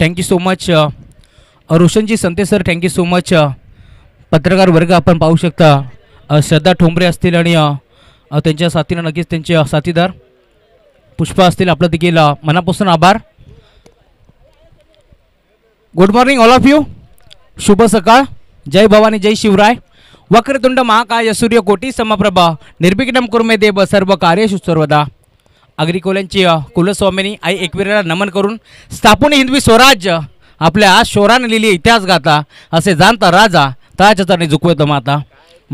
थैंक यू सो मच रोशनजी, Sante sir thank you so much. पत्रकार वर्ग आपण पाहू शकता श्रद्धा ठोंबरे असतील आणि त्यांच्या साथीला नक्कीच त्यांचे साथीदार पुष्पा असतील. आपलं देखील मनापासून आभार. Good morning all of you. शुभ सकाळ. जय भवानी जय शिवराय. वक्रतुंड महाकाय सूर्य कोटी समप्रभा निर्विघ्नं कुर्मे देव सर्व कार्येषु सर्वदा. अग्रिकोल्यांची कुलस्वामिनी आई एकविरेला नमन करून स्थापन हिंदवी स्वराज्य आपल्या शौराने लिहिली इतिहासगाथा. असे जाणता राजा ताजताने झुकवत माता.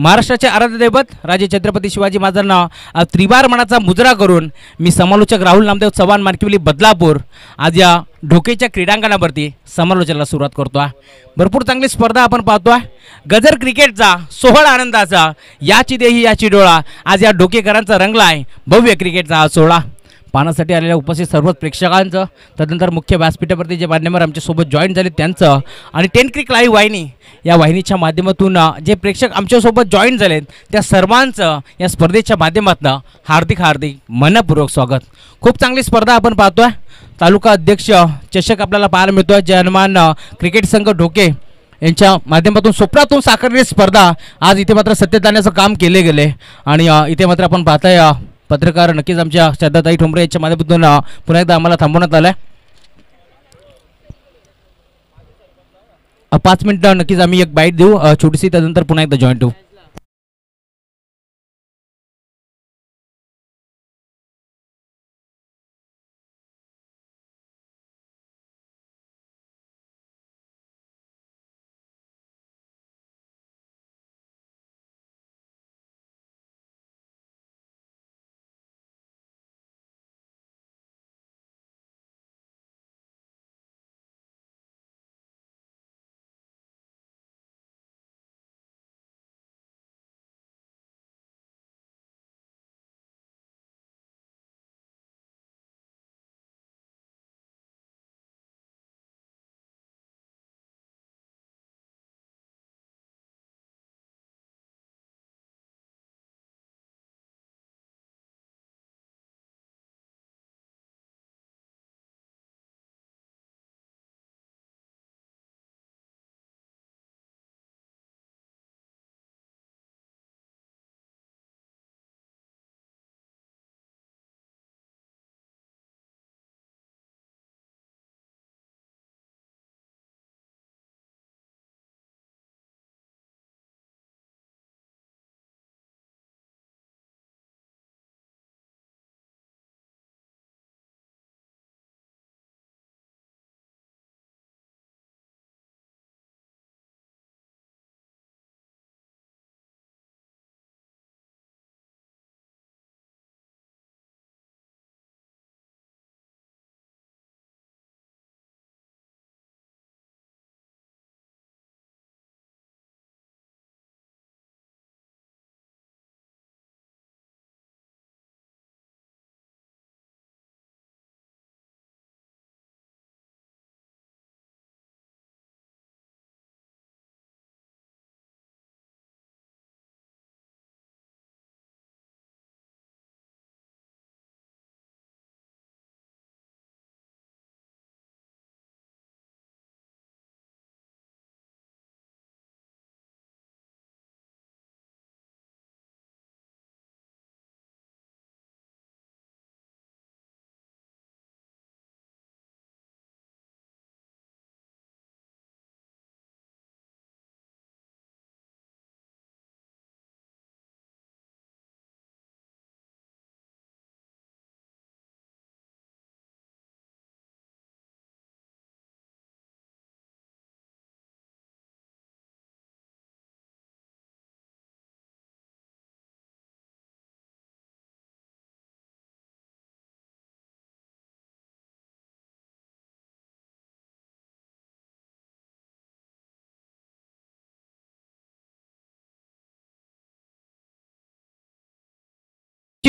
महाराष्ट्राचे आराध्य दैवत राजे छत्रपती शिवाजी महाराजांना त्रिवार मनाचा मुजरा करून मी समालोचक राहुल नामदेव चव्हाण मार्किवली बदलापूर आज या ढोकेच्या क्रीडांगणावरती समालोचनाला सुरुवात करतो. भरपूर चांगली स्पर्धा आपण पाहतो. गजर क्रिकेटचा सोहळा आनंदाचा याची देही याची डोळा आज या ढोकेकरांचा रंगला आहे भव्य क्रिकेटचा हा सोहळा. पाहण्यासाठी आलेल्या उपस्थित सर्वच प्रेक्षकांचं तदनंतर मुख्य व्यासपीठावरती जे मान्यवर आमच्यासोबत जॉईन झाले त्यांचं आणि टेनक्रिक लाईव्ह वाहिनी या वाहिनीच्या माध्यमातून जे प्रेक्षक आमच्यासोबत जॉईन झालेत त्या सर्वांचं या स्पर्धेच्या माध्यमातून हार्दिक हार्दिक मनपूर्वक स्वागत. खूप चांगली स्पर्धा आपण पाहतोय. तालुका अध्यक्ष चषक आपल्याला पाहायला मिळतोय. जनमान क्रिकेट संघ ढोके यांच्या माध्यमातून स्वप्नातून साकारलेली स्पर्धा आज इथे मात्र सत्तेत आणण्याचं काम केले गेले आणि इथे मात्र आपण पाहताय पत्रकार नक्कीच आमच्या श्रद्धाताई ठोंबरे यांच्या माध्यमातून पुन्हा एकदा आम्हाला थांबवण्यात आलं आहे. 5 मिनिटं नक्कीच आम्ही एक बाईट देऊ छोटीशी, त्यानंतर पुन्हा एकदा जॉईंट होऊ.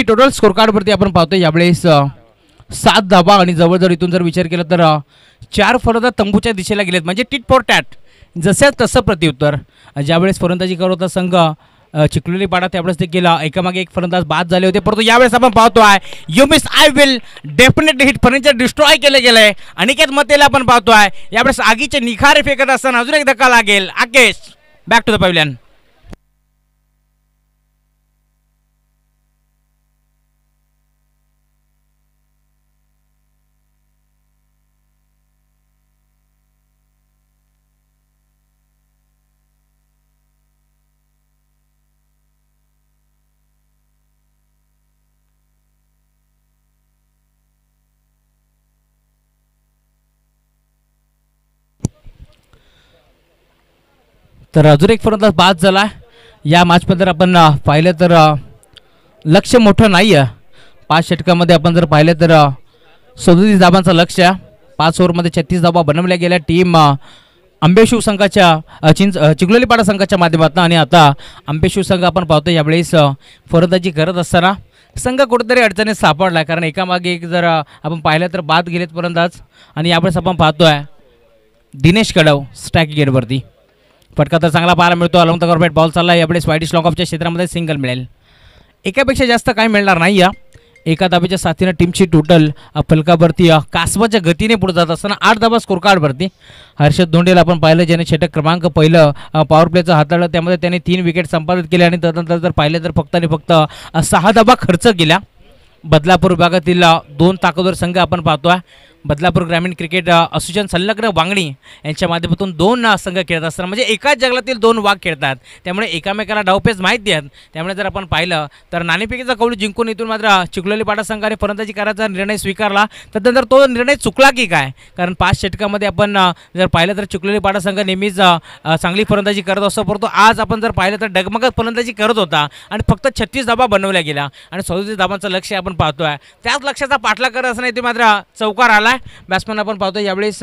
टोटल स्कोर कार्डवरती आपण पाहतोय यावेळेस 7 धावा आणि जवळजवळ इथून जर विचार केला तर 4 फलंदाज तंबूच्या दिशेला गेलेत. म्हणजे टिट फॉर टॅट जसेच तसं प्रत्युत्तर. ज्यावेळेस फलंदाजी करत होता संघ चिखलोलीपाडा त्यावेळेस गेला, एकामागे एक फलंदाज बाद झाले होते, परंतु यावेळेस आपण पाहतोय you miss I will definitely hit furniture destroy केले गेले. अनिकेत मतेला आपण पाहतोय यावेळेस आगीचे निखारे फेकत असताना अजून एक धक्का लागेल. Akesh back to the pavilion. तर अजून एक फलंदाज बाद झाला. या मॅचमध्ये आपण पाहिलं तर लक्ष मोठं नाही आहे. 5 षटकामध्ये आपण जर पाहिलं तर 37 धावांचं लक्ष्य आहे. 5 ओव्हरमध्ये 36 धावा बनवल्या गेल्या टीम अंबेशिव संघाच्या चिखलोलीपाडा संघाच्या माध्यमातून. आणि आता अंबेशिव संघ आपण पाहतो यावेळेस फलंदाजी करत असताना संघ कुठेतरी अडचणीत सापडला, कारण एकामागे एक जर आपण पाहिलं तर बाद गेलेत फलंदाज. आणि यावेळेस आपण पाहतोय दिनेश कडव स्ट्राईक गेटवरती फटका तर चांगला पाहायला मिळतो. अलंग कॉर्पोरेट बॉल चालला आहे यावेळेस वाईडिश लॉंग ऑफच्या क्षेत्रामध्ये सिंगल मिळेल. एकापेक्षा जास्त काही मिळणार नाही या एका धाब्याच्या साथीनं टीमची टोटल फलकावरती कासवाच्या गतीने पुढे जात असताना 8 धाबा स्कोर कार्डवरती. हर्षद धोंडेला आपण पाहिलं ज्याने षटक क्रमांक पहिलं पॉवर प्लेचं हाताळलं, त्यामध्ये त्याने 3 विकेट संपादित केले. आणि तदनंतर जर पाहिलं तर फक्त आणि फक्त 6 धाबा खर्च केला. बदलापूर विभागातील 2 ताकदवर संघ आपण पाहतोय. बदलापूर ग्रामीण क्रिकेट असोसिएशन संलग्न वांगणी यांच्या माध्यमातून 2 संघ खेळत असताना म्हणजे एकाच जंगलातील 2 वाघ खेळतात, त्यामुळे एकामेकाला डावपेच माहिती आहेत. त्यामुळे जर आपण पाहिलं तर नाणेफेकीचा कौल जिंकून इथून मात्र चिखलोलीपाडा संघाने फलंदाजी करायचा निर्णय स्वीकारला. तदनंतर तो निर्णय चुकला की काय, कारण 5 षटकामध्ये आपण जर पाहिलं तर चिखलोलीपाडा संघ नेहमीच चांगली फलंदाजी करत असतो, परंतु आज आपण जर पाहिलं तर डगमगत फलंदाजी करत होता आणि फक्त 36 धावा बनवल्या गेल्या. आणि 36 धावांचं लक्ष्य आपण पाहतोय. त्याच लक्ष्याचा पाठलाग करत असताना इथे मात्र चौकार आला. बॅट्समन आपण पाहतो यावेळेस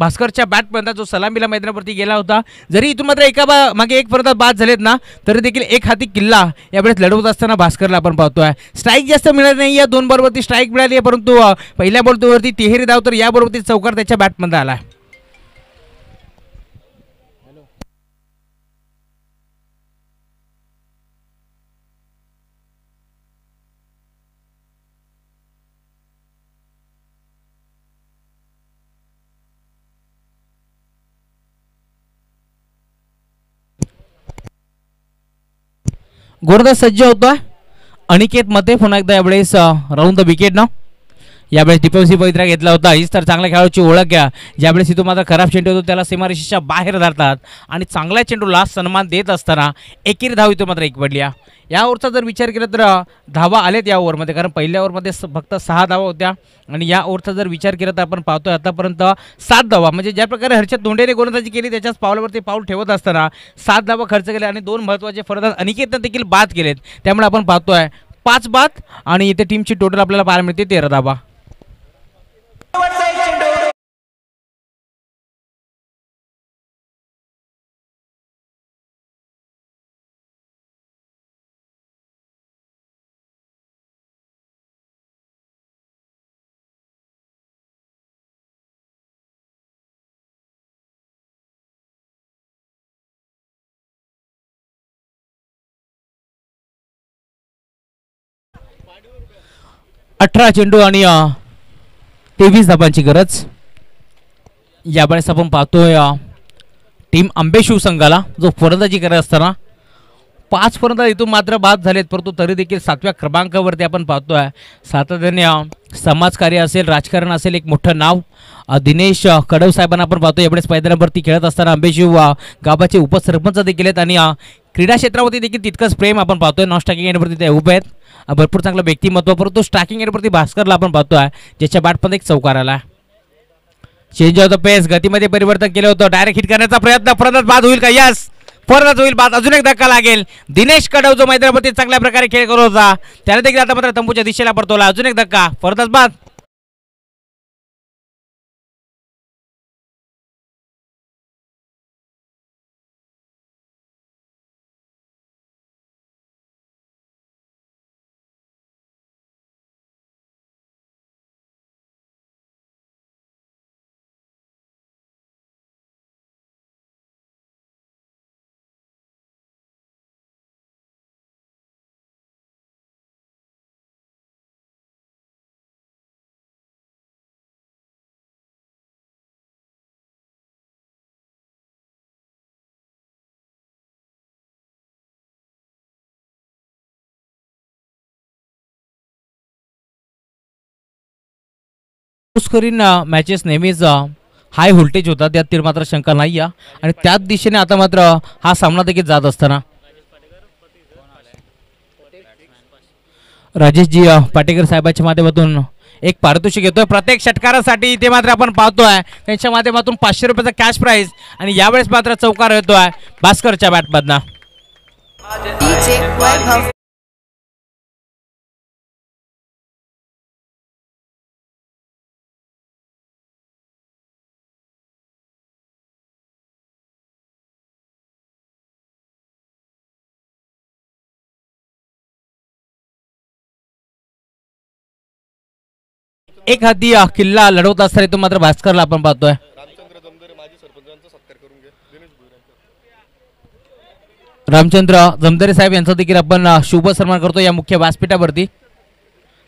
भास्करच्या बॅटपर्यंत जो सलामीला मैदानावरती गेला होता. जरी इथून मात्र एका मागे एक फलंदाज बाद झालेत ना, तरी देखील एक हाती किल्ला यावेळेस लढवत असताना भास्करला आपण पाहतोय. स्ट्राईक जास्त मिळाली नाही या 2 बॉलवरती स्ट्राईक मिळाली आहे, परंतु पहिल्या बॉलवरती तिहेरी धाव तर या बॉलवरती चौकार त्याच्या बॅटमध्ये आला. गोरदास सज्ज होता अनिकेत मते पुन्हा एकदा यावेळेस राऊंड द विकेट ना. यावेळेस डिफेन्सिव्ह पवित्रा घेतला होता. हीच तर चांगल्या खेळाडूची ओळख घ्या, ज्यावेळेस इथून मात्र खराब चेंडू होतो त्याला सीमारेषेच्या बाहेर धरतात आणि चांगल्या चेंडूला सन्मान देत असताना एकेरी धाव इथून मात्र एक पडली. या ओव्हरचा जर विचार केला तर धावा आल्यात या ओव्हरमध्ये, कारण पहिल्या ओव्हरमध्ये फक्त 6 धावा होत्या. आणि या ओव्हरचा जर विचार केला तर आपण पाहतोय आतापर्यंत 7 धावा, म्हणजे ज्या प्रकारे हर्षद धोंडेने गोलंदाजी केली त्याच्याच पावलावरती पाऊल ठेवत असताना 7 धावा खर्च केले. आणि 2 महत्त्वाचे फलंदाज अनिकेतनं देखील बाद केलेत, त्यामुळे आपण पाहतोय 5 बाद आणि इथे टीमची टोटल आपल्याला पाहायला मिळते 13 धावा. अठरा चेंडू आणि 23 धावांची गरज. यावेळेस आपण पाहतोय टीम अंबेशिव संघाला जो फलंदाजी करत असताना 5 फलंदाज इथून मात्र बाद झालेत, परंतु तरी देखील 7व्या क्रमांकावरती आपण पाहतोय. सातत्याने समाजकार्य असेल, राजकारण असेल, एक मोठं नाव दिनेश कडव साहेबांना आपण पाहतो यावेळेस मैदानावरती खेळत असताना. अंबेशिव गावाचे उपसरपंच देखील आहेत आणि क्रीडा क्षेत्रावरती देखील तितकंच प्रेम आपण पाहतोय. नॉन स्ट्रायकिंग एंडवरती ते उभे आहेत, भरपूर चांगलं व्यक्तिमत्व, परंतु स्ट्रायकिंग एंडवरती भास्करला आपण पाहतोय ज्याच्या बॅटमध्ये एक चौकार आला. चेंज ऑफ द पेस, गतीमध्ये परिवर्तन केलं होतं, डायरेक्ट हिट करण्याचा प्रयत्न. फलंदाज बाद होईल का? यस, फलंदाज होईल बाद. अजून एक धक्का लागेल. दिनेश कडव जो मैदानावरती चांगल्या प्रकारे खेळ करत होता त्याने देखील आता मात्र तंबूच्या दिशेला परतवला. अजून एक धक्का, फलंदाज बाद. घुसखोरीन मॅचेस नेहमीच हाय व्होल्टेज होता, त्यात तीर मात्र शंका नाही आहे आणि त्याच दिशेने आता मात्र हा सामना देखील जात असताना राजेशजी पाटेकर साहेबांच्या माध्यमातून एक पारितोषिक येतोय प्रत्येक षटकारासाठी। इथे मात्र आपण पाहतोय त्यांच्या माध्यमातून 500 रुपयाचा कॅश प्राइस आणि यावेळेस मात्र चौकार येतोय भास्करच्या बॅटमधून। एक हाती किल्ला लढवत असताना तो मात्र भास्करला आपण पाहतोय रामचंद्र जमदारे साहेब यांचा देखील आपण शुभ सन्मान करतो या मुख्य व्यासपीठावरती।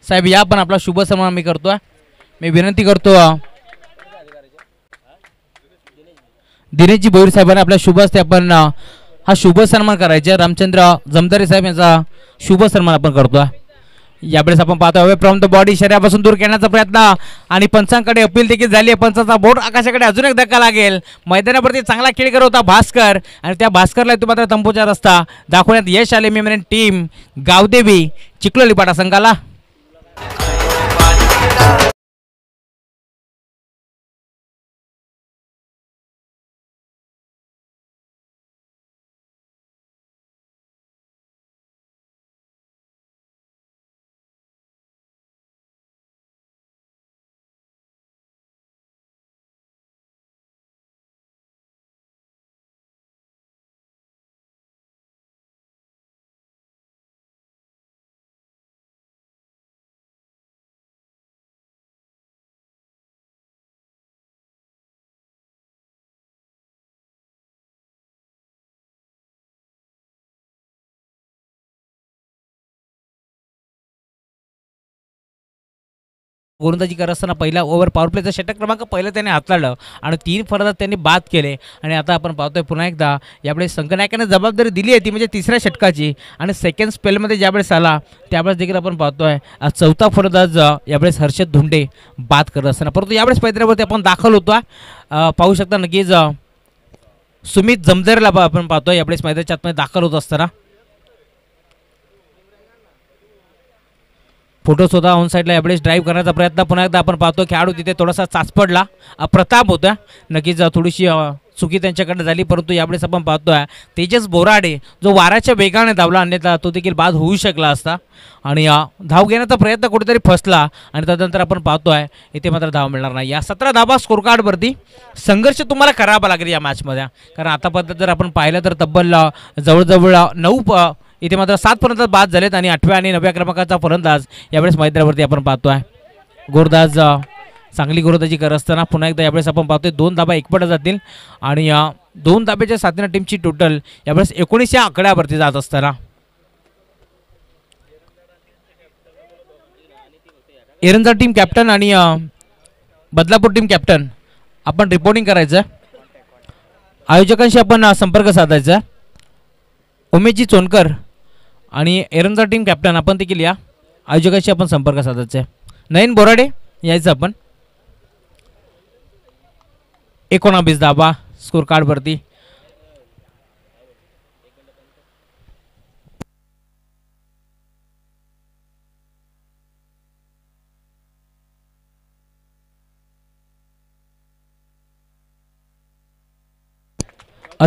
साहेब या पण आपला शुभ सन्मान मी करतोय, मी विनंती करतो दिनेशजी भोईर साहेबांना आपल्या शुभ हस्ते आपण हा शुभ सन्मान करायचा। रामचंद्र जमदारे साहेब यांचा शुभ सन्मान आपण करतोय। यावेळेस आपण पाहतोय फ्रॉम द बॉडी शरीरापासून दूर करण्याचा प्रयत्न आणि पंचांकडे अपील देखील झाली आहे। पंचाचा बोट आकाशाकडे अजून एक धक्का लागेल, मैदानावरती चांगला खेळ करत होता भास्कर आणि त्या भास्करला इथं मात्र तंबूचा रस्ता दाखवण्यात यश आले। मी म्हणेन टीम गावदेवी चिखलोलीपाडा संघाला गोलंदाजी करत असताना पहिला ओव्हर पॉवर प्लेचा षटक क्रमांक पहिला त्याने हाताळलं आणि 3 फलंदाज त्यांनी बाद केले आणि आता आपण पाहतोय पुन्हा एकदा यावेळेस संघनायकाने जबाबदारी दिली आहे ती म्हणजे तिसऱ्या षटकाची आणि सेकंड स्पेलमध्ये ज्यावेळेस आला त्यावेळेस देखील आपण पाहतोय 4था फलंदाज यावेळेस हर्षद धुंडे बाद करत असताना, परंतु यावेळेस पैदावरती आपण दाखल होतो पाहू शकता नक्कीच सुमित जमदारला आपण पाहतोय यावेळेस मैदानाच्या आतमध्ये दाखल होत असताना। फोटो सुद्धा ऑन साइडला यावेळेस ड्राइव करण्याचा प्रयत्न पुन्हा एकदा आपण पाहतो खेळाडू तिथे थोडासा चाचपडला, प्रताप होता नक्कीच थोडीशी चुकी त्यांच्याकडे झाली, परंतु यावेळेस आपण पाहतोय तेजस बोराडे जो वाऱ्याच्या वेगाने धावला अन्यथा तो देखील बाद होऊ शकला असता आणि धाव घेण्याचा प्रयत्न कुठेतरी फसला आणि त्यानंतर आपण पाहतोय इथे मात्र धाव मिळणार नाही। या 17 धावा स्कोर कार्डवरती संघर्ष तुम्हाला करावा लागेल या मॅचमध्ये, कारण आतापर्यंत जर आपण पाहिलं तर तब्बल जवळजवळ 9 इथे मात्र 7 फलंदाज बाद झालेत आणि 8व्या आणि 9व्या क्रमांकाचा फलंदाज यावेळेस मैदानावरती आपण पाहतोय। गोलंदाज चांगली गोलंदाजी करत असताना पुन्हा एकदा यावेळेस आपण पाहतोय 2 धाबा एकपट जातील आणि 2 धाब्याच्या साथीने टीमची टोटल यावेळेस 19 या आकड्यावरती जात असताना एरंजा टीम कॅप्टन आणि बदलापूर टीम कॅप्टन आपण रिपोर्टिंग करायचं, आयोजकांशी आपण संपर्क साधायचा। उमेशजी चोनकर आणि एरंजा टीम कॅप्टन आपण देखील या आयोजकाशी आपण संपर्क साधायचा। नयन बोराडे यायचं आपण 19 धावा स्कोर कार्डवरती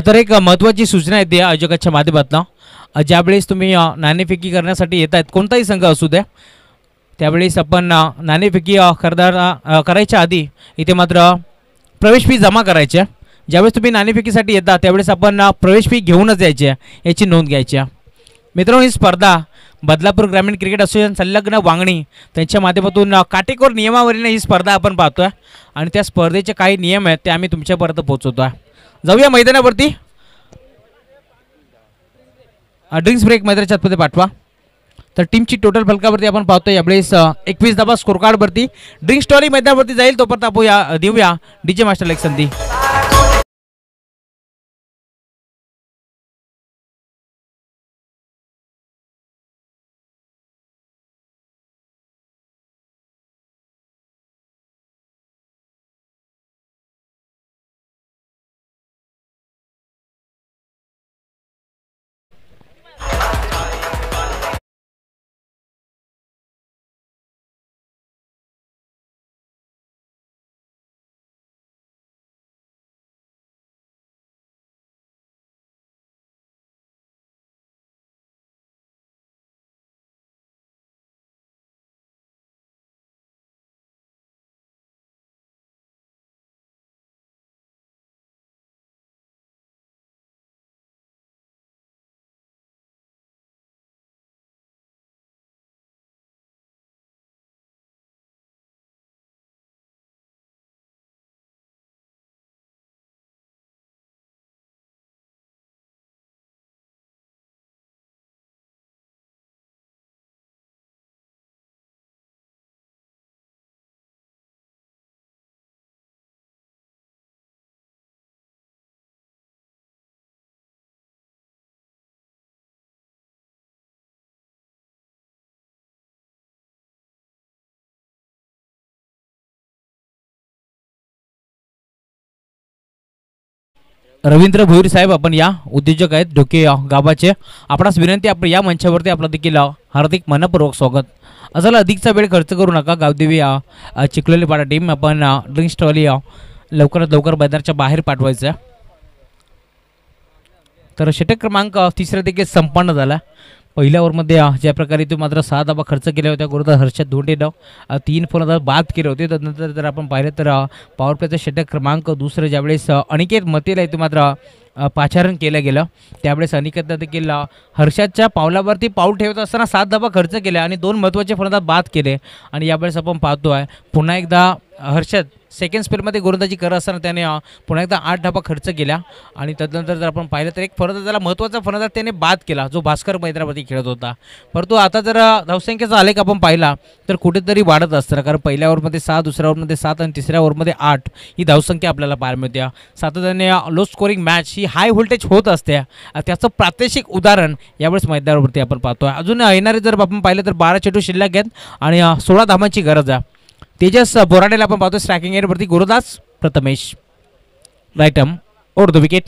तर एक महत्त्वाची सूचना येते आयोजकाच्या माध्यमातून, ज्यावेळेस तुम्ही नाणेफेकी करण्यासाठी येत आहेत कोणताही संघ असू द्या त्यावेळेस आपण नाणेफेकी करायच्या आधी इथे मात्र प्रवेश फी जमा करायची आहे। ज्यावेळेस तुम्ही नाणेफेकीसाठी येता त्यावेळेस आपण प्रवेश फी घेऊनच यायची आहे याची नोंद घ्यायची आहे। मित्रांनो, ही स्पर्धा बदलापूर ग्रामीण क्रिकेट असोसिएशन संलग्न वांगणी त्यांच्या माध्यमातून काटेकोर नियमावलीने ही स्पर्धा आपण पाहतोय आणि त्या स्पर्धेचे काही नियम आहेत ते आम्ही तुमच्यापर्यंत पोहोचवतो आहे। जाऊया मैदानावरती, ड्रिंक्स ब्रेक मैदानाच्या आतमध्ये पाठवा। तर टीमची टोटल फलकावरती आपण पाहतोय यावेळेस 21 धावा स्कोर कार्डवरती ड्रिंक्स स्टॉरी मैदानावरती जाईल तोपर्यंत आपण देऊया डीजे मास्टरला एक संधी। रवींद्र भोईर साहेब आपण या उद्योजक आहेत ढोके गावाचे। आपणास विनंती आपण या मंचावरती आपलं देखील हार्दिक मनपूर्वक स्वागत। असाला अधिकचा वेळ खर्च करू नका। गावदेवी चिखलोलीपाडा टीम आपण ड्रिंक स्टॉल लवकरात लवकर बाजारच्या बाहेर पाठवायचं। तर षटक क्रमांक 3 देखील संपन्न झाला। पहिल्या ओव्हरमध्ये ज्या प्रकारे तो मात्र 6 धावा खर्च केले होते गुरुदास हर्षद धोंडेनं 3 फलंदाज बाद केले होते। त्यानंतर जर आपण पाहिलं तर पॉवर प्लेचा षटक क्रमांक 2 ज्यावेळेस अनिकेत मतेला इथे मात्र पाचारण केलं गेलं त्यावेळेस अनिकेतनं देखील हर्षदच्या पावलावरती पाऊल ठेवत असताना 7 धावा खर्च केल्या आणि 2 महत्त्वाचे फलंदाज बाद केले। आणि यावेळेस आपण पाहतोय पुन्हा एकदा हर्षद सेकंड स्पेलमध्ये गोलंदाजी करत असताना त्याने पुन्हा एकदा 8 धावा खर्च केला आणि तदनंतर जर आपण पाहिलं तर एक फलंदाजाला महत्त्वाचा फलंदाज त्याने बाद केला जो भास्कर मैद्रावरती खेळत होता। परंतु आता जर धावसंख्येचा आलेख आपण पाहिला तर कुठेतरी वाढत असताना कारण पहिल्या ओव्हरमध्ये 6 दुसऱ्या ओव्हरमध्ये 7 आणि तिसऱ्या ओव्हरमध्ये 8 ही धावसंख्या आपल्याला पाहायला मिळते। सातत्याने लो स्कोरिंग मॅच ही हाय व्होल्टेज होत असते त्याचं प्रात्यक्षिक उदाहरण यावेळेस मैदानावरती आपण पाहतो। अजून येणारे जर आपण पाहिलं तर 12 चेंडू शिल्लक आहेत आणि 16 धावांची गरज आहे। तेजस बोराडेला आपण पाहतो स्ट्रायकिंग एरियावरती Gurudas Prathamesh right arm over the wicket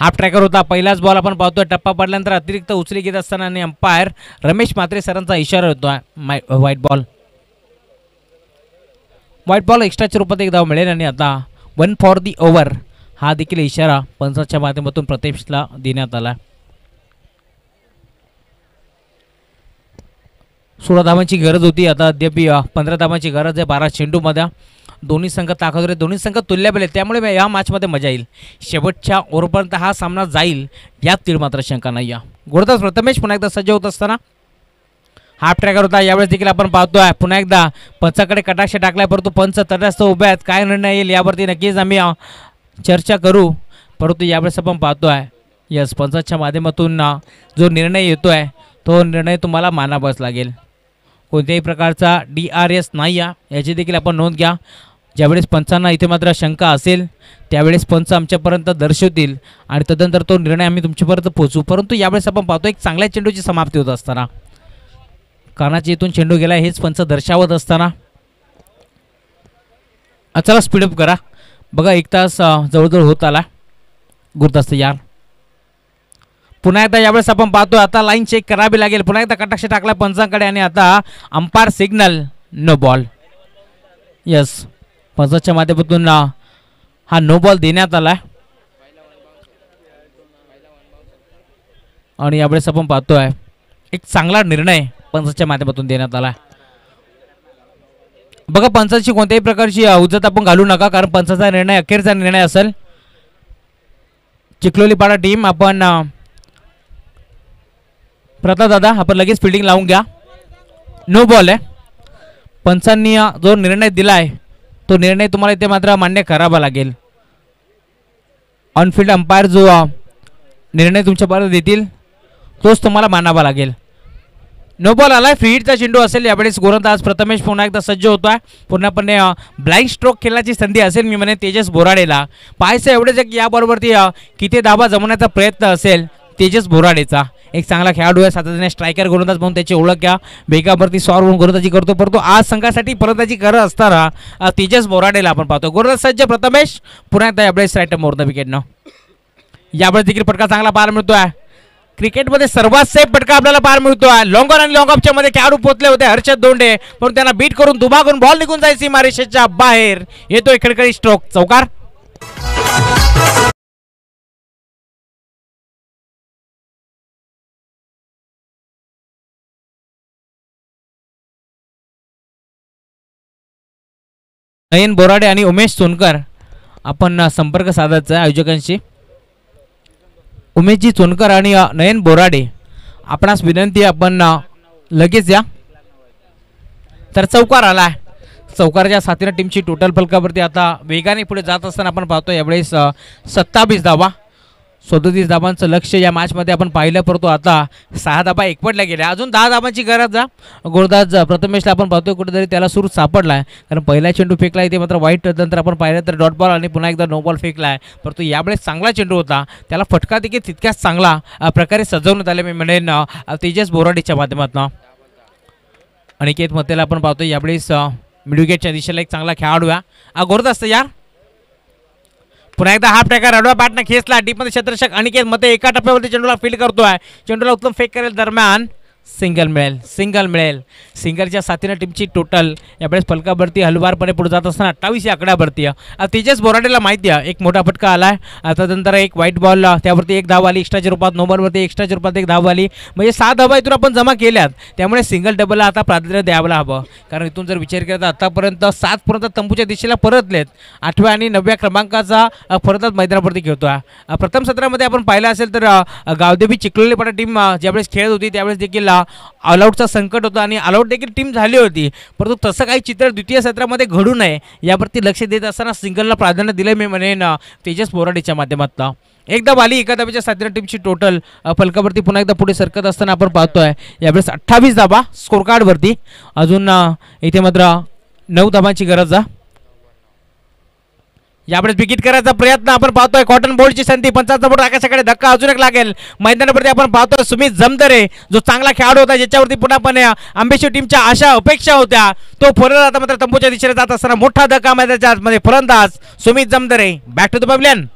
half tracker होता। पहिलाच बॉल आपण पाहतोय टप्पा पडल्यानंतर अतिरिक्त उचली घेत असताना आणि अंपायर रमेश मात्रे सरांचा इशारा होतो व्हाईट बॉल एक्स्ट्राच्या रूपात एक धाव मिळेल आणि आता 1 फॉर दी ओव्हर हा देखील इशारा पंचाच्या माध्यमातून प्रथमेशला देण्यात आला। 16 धावांची गरज होती आता अद्यापी 15 धावांची गरज आहे। 12 चेंडूमध्ये दोन्ही संघ ताकदवर दोन्ही संघ तुल्यबल आहेत त्यामुळे या मॅचमध्ये मजा येईल। शेवटच्या ओव्हरपर्यंत हा सामना जाईल यात तीळ मात्र शंका नाही। गुरुदास प्रथमेश पुन्हा एकदा सज्ज होत असताना हाफ ट्रॅकर होता। यावेळेस देखील आपण पाहतोय पुन्हा एकदा पंचाकडे कटाक्ष टाकलाय परंतु पंच तटस्थ उभे आहेत। काय निर्णय येईल यावरती नक्कीच आम्ही चर्चा करू। परंतु यावेळेस आपण पाहतोय यस पंचाच्या माध्यमातून जो निर्णय येतोय तो निर्णय तुम्हाला मानावाच लागेल। कोणत्याही प्रकारचा DRS नाही याची देखील आपण नोंद घ्या। ज्यावेळेस पंचांना इथे मात्र शंका असेल त्यावेळेस पंच आमच्यापर्यंत दर्शवतील आणि तदनंतर तो निर्णय आम्ही तुमच्यापर्यंत पोहोचू। परंतु यावेळेस आपण पाहतो एक चांगल्या चेंडूची समाप्ती होत असताना कानाच्या इथून चेंडू गेला हेच पंच दर्शवत असताना अचानक स्पीडअप करा। बघा 1 तास जवळजवळ होत आला। गुरुदास यार पुन्हा एकदा यावेळेस आपण पाहतोय आता लाईन चेक करावी लागेल। पुन्हा एकदा कटाक्ष टाकला पंचांकडे आणि आता umpire signal no ball yes पंचाच्या माध्यमातून हा नो बॉल देण्यात आला आणि यावेळेस आपण पाहतोय एक चांगला निर्णय पंचाच्या माध्यमातून देण्यात आला। बघा पंचाची कोणत्याही प्रकारची उज्जत आपण घालू नका कारण पंचाचा निर्णय अखेरचा निर्णय असेल। चिखलोलीपाडा टीम आपण प्रताप दादा आपण लगेच फील्डिंग लावून घ्या। नो बॉल आहे पंचांनी जो निर्णय दिला आहे तो निर्णय तुम्हाला इथे मात्र मान्य करावा लागेल। ऑनफील्ड अंपायर जो निर्णय तुमच्यापर्यंत देतील तोच तुम्हाला मानावा लागेल। नो बॉल आला फीडचा चेंडू असेल। यावेळेस गोलंदाज प्रथमेश पुन्हा एकदा सज्ज होतोय। पूर्णपणे ब्लाइंड स्ट्रोक खेळण्याची संधी असेल मी म्हणे तेजस बोराडेला पाहायचं एवढेच की याबरोबरती किती धावा जमवण्याचा प्रयत्न असेल तेजस बोराडेचा। एक चांगला खेळाडू आहे सातत्याने स्ट्रायकर गोलंदाज म्हणून त्याची ओळख घ्या। वेगावरती स्वार म्हणून गोलंदाजी करतो परंतु आज संघासाठी फलंदाजी करत असताना तेजस बोराडेला आपण पाहतो। गोलंदाज सज्ज प्रथमेश पुन्हा एकदा यावेळेस राईट मोरदा विकेटनं यावेळेस देखील फटका चांगला पाहायला मिळतोय। क्रिकेटमध्ये सर्वात सेफ फटका आपल्याला पाहायला मिळतोय। लॉंगॉन आणि लॉंगऑफच्या मध्ये खेळाडू पोहोचले होते हर्षद धोंडे पण त्यांना बीट करून दुबाकून बॉल निघून जायची सीमा रेषेच्या बाहेर येतोय खडखडी स्ट्रोक चौकार। नयन बोराडे आणि उमेश सोनकर आपण संपर्क साधायचा आयोजकांशी। उमेशजी सोनकर आणि नयन बोराडे आपणास विनंती आपण लगेच या। तर चौकार आला चौकारच्या साथीनं टीमची टोटल फलकावरती आता वेगाने पुढे जात असताना आपण पाहतो यावेळेस 27 धावा 37 धावांचं लक्ष्य या मॅचमध्ये आपण पाहिलं। परंतु आता 6 धावा एकवटल्या गेल्या अजून 10 धावांची गरज आहे। गोलंदाज प्रथमेशला आपण पाहतोय कुठेतरी त्याला सूर सापडला आहे कारण पहिला चेंडू फेकला इथे मात्र वाईट नंतर आपण पाहिलं तर डॉट बॉल आणि पुन्हा एकदा नो बॉल फेकला आहे। परंतु यावेळेस चांगला चेंडू होता त्याला फटका देखील तितक्याच चांगला प्रकारे सजवण्यात आले मी म्हणेन तेजस बोराडेच्या माध्यमातून। अनिकेत मतेला आपण पाहतोय यावेळेस मिडविकेटच्या दिशेला एक चांगला खेळाडू आहे गोलंदाज यार पुन्हा एकदा हाफ टॅकर रडवा पाटणा खेचला डीपमध्ये क्षेत्ररक्षक अनिकेत मते एका टप्प्यावरती चेंडूला फील्ड करतोय, चेंडूला उत्तम फेक करेल, दरम्यान सिंगल मिळेल, सिंगल मिळेल। सिंगलच्या साथीने टीमची टोटल यावेळेस फलकावरती हलवारपणे पुढे जात असताना 28 या आकड्यावरती तेजस बोराडेला माहिती आहे एक मोठा फटका आला आहे। आता नंतर एक व्हाईट बॉल त्यावरती एक धाव आली एक्स्ट्राच्या रूपात, नोबलवरती एक्स्ट्राच्या रूपात एक धाव आली, म्हणजे 6 धावा इथून आपण जमा केल्यात, त्यामुळे सिंगल डबलला आता प्राधान्य द्यायला हवं। कारण इथून जर विचार केला तर आतापर्यंत 7 पर्यंत तंबूच्या दिशेला परतलेत, 8 आणि 9 क्रमांकाचा फरदात मैदानावरती खेळतोय। प्रथम सत्रामध्ये आपण पाहिलं असेल तर गावदेवी चिखलोलीपाडा टीम ज्यावेळेस खेळत होती त्यावेळेस देखील ऑल आउटचा संकट होता आणि ऑल आउट देखील टीम झाली होती, परंतु तसं काही चित्र द्वितीय सत्रामध्ये घडू नये यावरती लक्ष देत असताना सिंगलला प्राधान्य दिले मी म्हणेन तेजस बोराडेच्या माध्यमातून। एकदा वाली एका धाब्याच्या साथीने टीमची टोटल फलकावरती पुन्हा एकदा पुढे सरकत असताना आपण पाहतोय यावेळेस 28 धाबा स्कोर कार्डवरती, अजून इथे मात्र 9 धाबांची गरज आहे। यावेळेस विकेट करायचा प्रयत्न आपण पाहतोय, कॉटन बोर्डची संधी, पंचाचा बोर्ड आकाशाकडे, धक्का अजून एक लागेल। मैदानावरती आपण पाहतोय सुमित जमदरे जो चांगला खेळाडू होता, ज्याच्यावरती पुन्हापणे आंबेशिव टीमच्या आशा अपेक्षा होत्या, तो फलंदाज आता मात्र तंबूच्या दिशेने जात असताना मोठा धक्का मैदानाच्या आतमध्ये, फलंदाज Sumit Jamdare back to the pavilion.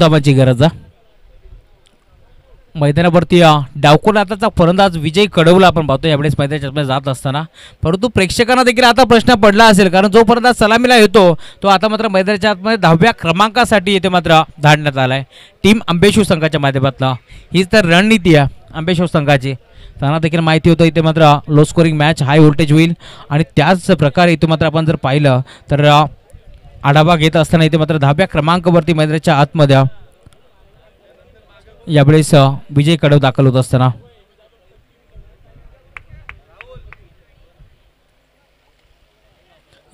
धावांची गरज आहे मैदानावरती डावकून आताचा फलंदाज विजय कडवला आपण पाहतो यावेळेस मैदानाच्या आतमध्ये जात असताना, परंतु प्रेक्षकांना देखील आता प्रश्न पडला असेल कारण जो फलंदाज सलामीला येतो तो आता मात्र मैदानाच्या आतमध्ये 10व्या क्रमांकासाठी येथे मात्र धाडण्यात आला आहे टीम आंबेशिव संघाच्या माध्यमातून। हीच तर रणनीती आहे आंबेशिव संघाची, त्यांना देखील माहिती होतं इथे मात्र low scoring match high voltage होईल, आणि त्याच प्रकारे इथे मात्र आपण जर पाहिलं तर आढावा घेत असताना इथे मात्र 10व्या क्रमांकावरती मैदानाच्या आतमध्ये यावेळेस विजय कडव दाखल होत असताना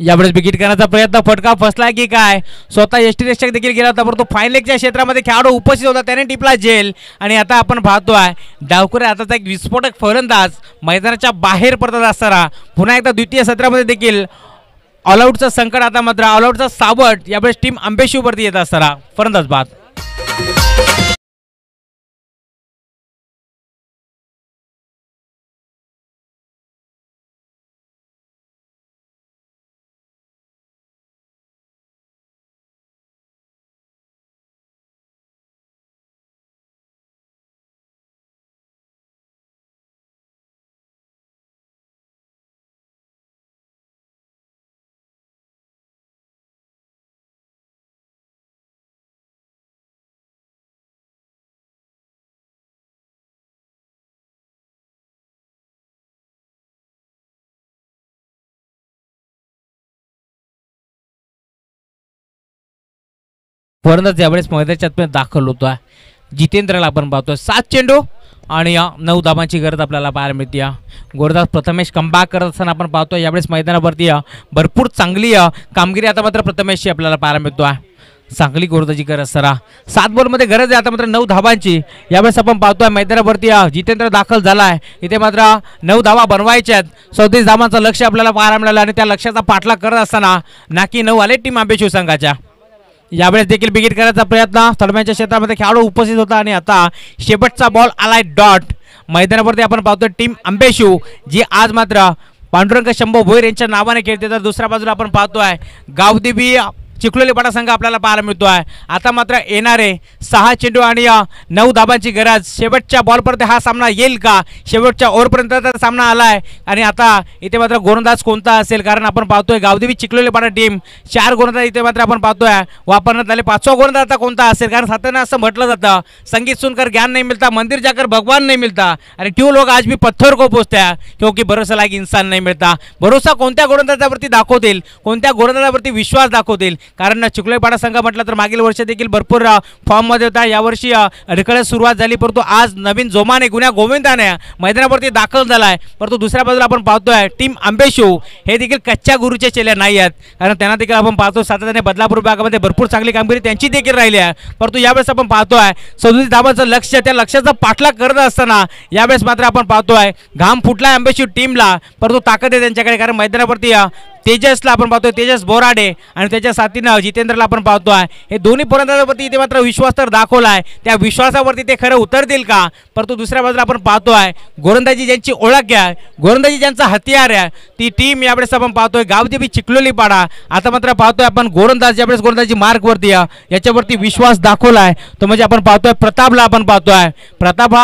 यावेळेस विकेट करण्याचा प्रयत्न, फटका फसला की काय, स्वतः यष्टीरक्षक देखील गेला होता परंतु फाईन लेगच्या क्षेत्रामध्ये खेळाडू उपस्थित होता त्याने टिपला झेल, आणि आता आपण पाहतोय डावखुऱ्या हाताचा एक विस्फोटक फलंदाज मैदानाच्या बाहेर पडत असताना पुन्हा एकदा द्वितीय सत्रामध्ये देखील ऑलआउटचं संकट आता मात्र ऑलआउटचा सावट यावेळेस टीम आंबेशिव वरती येत असताना फलंदाज बाद। फलंदाज यावेळेस मैदानाच्या आतमध्ये दाखल होतोय जितेंद्रला आपण पाहतोय, 7 चेंडू आणि 9 धावांची गरज आपल्याला पाहायला मिळते। गोरदास प्रथमेश कमबॅक करत असताना आपण पाहतोय यावेळेस मैदानावरती भरपूर चांगली कामगिरी आता मात्र प्रथमेशची आपल्याला पाहायला मिळतोय, चांगली गोरदाची गरज असताना 7 बॉलमध्ये गरज आहे आता मात्र 9 धावांची यावेळेस आपण पाहतोय मैदानावरती जितेंद्र दाखल झाला आहे, इथे मात्र 9 धावा बनवायच्या आहेत, 34 धावांचं लक्ष आपल्याला पाहायला मिळालं आणि त्या लक्ष्याचा पाठलाग करत असताना नाकी 9 आले टीम आंबेशिव संघाच्या। यावेळेस देखील विकेट करायचा प्रयत्न, तळम्याच्या क्षेत्रामध्ये खेळाडू उपस्थित होता आणि आता शेवटचा बॉल आलाय डॉट। मैदानावरती आपण पाहतोय टीम आंबेशिव जी आज मात्र पांडुरंग शंभू भोईर यांच्या नावाने खेळते, तर दुसऱ्या बाजूला आपण पाहतोय गावदेवी चिखलोलीपाडा संघ आपल्याला पाहायला मिळतो आहे। आता मात्र येणारे 6 चेंडू आणि 9 धाबांची गरज, शेवटच्या बॉलपर्यंत हा सामना येईल का, शेवटच्या ओव्हरपर्यंतचा सामना आला आहे आणि आता इथे मात्र गोलंदाज कोणता असेल, कारण आपण पाहतोय गावदेवी चिखलोलीपाडा टीम 4 गोलंदाज इथे मात्र आपण पाहतोय वापरण्यात आले। 5वा गोलंदाज आता कोणता असेल, कारण सातत्याने असं म्हटलं जातं संगीत सुनकर ज्ञान नहीं मिलता, मंदिर जाकर भगवान नहीं मिलता, अरे क्यों लोग आज भी पत्थर को पूजते हैं क्योंकि भरोसा लायक इंसान नहीं मिलता। भरोसा कोणत्या गोलंदाजावरती दाखवतील, कोणत्या गोलंदाजावरती विश्वास दाखवतील, कारण चिखलोलीपाडा संघ म्हटलं तर मागील वर्ष देखील भरपूर फॉर्म मध्ये होता, यावर्षी रिकळ्या सुरुवात झाली, परंतु आज नवीन जोमाने गुण्या गोविंदाने मैदानावरती दाखल झालाय। परंतु दुसऱ्या बाजूला आपण पाहतोय टीम आंबेशिव हे देखील कच्च्या गुरूचे चेले नाही आहेत, कारण त्यांना देखील आपण पाहतो सातत्याने बदलापूर विभागामध्ये भरपूर चांगली कामगिरी त्यांची देखील राहिली आहे, परंतु यावेळेस आपण पाहतोय 37 धावांचं लक्ष्य, त्या लक्ष्याचा पाठलाग करत असताना यावेळेस मात्र आपण पाहतोय घाम फुटलाय आंबेशिव टीमला, परंतु ताकद आहे त्यांच्याकडे, कारण मैदानावरती तेजसला आपण पाहतोय तेजस बोराडे आणि त्याच्या साथीनं जितेंद्रला आपण पाहतोय हे दोन्ही फलंदाजांवरती इथे मात्र विश्वास तर दाखवलाय, त्या विश्वासावरती ते खरं उतरतील का। परंतु दुसऱ्या बाजूला आपण पाहतोय गोलंदाजी ज्यांची ओळख आहे, गोलंदाजी ज्यांचा हत्यार आहे ती टीम यावेळेस आपण पाहतोय गावदेवी चिखलोलीपाडा। आता मात्र पाहतोय आपण गोलंदाज यावेळेस गोलंदाजी मार्कवरती याच्यावरती विश्वास दाखवलाय, तो म्हणजे आपण पाहतोय प्रतापला आपण पाहतोय, प्रताप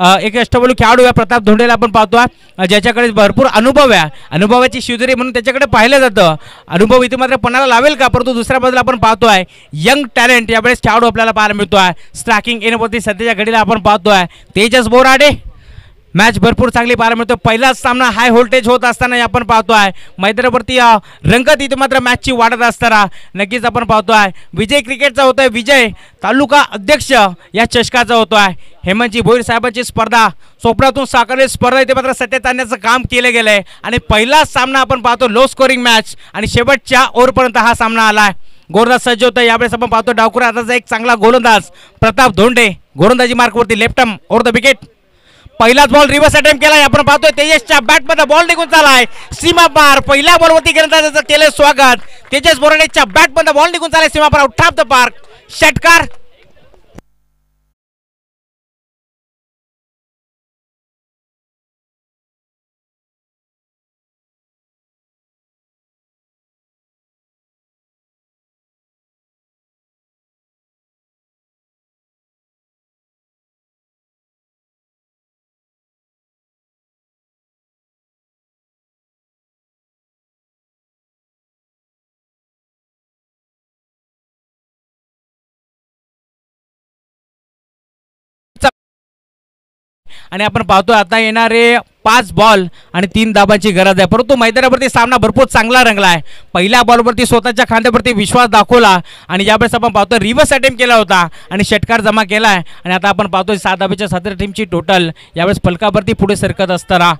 हा एक अष्टबलू खेळाडू आहे, प्रताप धोंडेला आपण पाहतोय ज्याच्याकडे भरपूर अनुभव आहे, अनुभवाची शिवधरी म्हणून त्याच्याकडे पाहिलं जातं, अनुभव इथे मात्र पणाला लावेल का। परंतु दुसऱ्या बाजूला आपण पाहतोय यंग टॅलेंट यावेळेस खेळाडू आपल्याला पाहायला मिळतोय, स्ट्रायकिंग एनवरती सध्याच्या घडीला आपण पाहतोय तेजस बोराडे, मॅच भरपूर चांगली पाहायला मिळतो, पहिलाच सामना हाय व्होल्टेज होत असताना आपण पाहतोय मैदानावरती रंगत इथे मात्र मॅचची वाढत असताना नक्कीच आपण पाहतोय विजय क्रिकेटचा होतोय, विजय तालुका अध्यक्ष या चषकाचा होतोय, हेमंतजी भोईर साहेबांची स्पर्धा स्वप्नातून साकारलेली स्पर्धा इथे मात्र सत्यात आणण्याचं काम केलं गेलं आहे आणि पहिलाच सामना आपण पाहतो लो स्कोरिंग मॅच आणि शेवटच्या ओव्हरपर्यंत हा सामना आला आहे। गोलंदाज सज्ज होता, यावेळेस आपण पाहतो डावखुरा हाताचा एक चांगला गोलंदाज प्रताप धोंडे, गोलंदाजी मार्कवरती left arm over the wicket, पहिलाच बॉल रिव्हर्स अटेम्प्ट केलाय आपण पाहतोय तेजसच्या बॅटमध्ये बॉल निघून चालाय सीमा पार, पहिल्या बॉलवरती गोलंदाजाचं केलं स्वागत, तेजस बोराडेच्या बॅटमध्ये बॉल निघून चालाय सीमा पार आउट ऑफ द पार्क षटकार। आणि आपण पाहतोय आता येणारे 5 बॉल आणि 3 धाबांची गरज आहे, परंतु मैदानावरती सामना भरपूर चांगला रंगला आहे, पहिल्या बॉलवरती स्वतःच्या खांद्यावरती विश्वास दाखवला आणि यावेळेस आपण पाहतोय रिव्हर्स अटेम्प्ट केला होता आणि षटकार जमा केला आहे आणि आता आपण पाहतोय 7 धाब्याच्या 17 टीमची टोटल यावेळेस फलकावरती पुढे सरकत असताना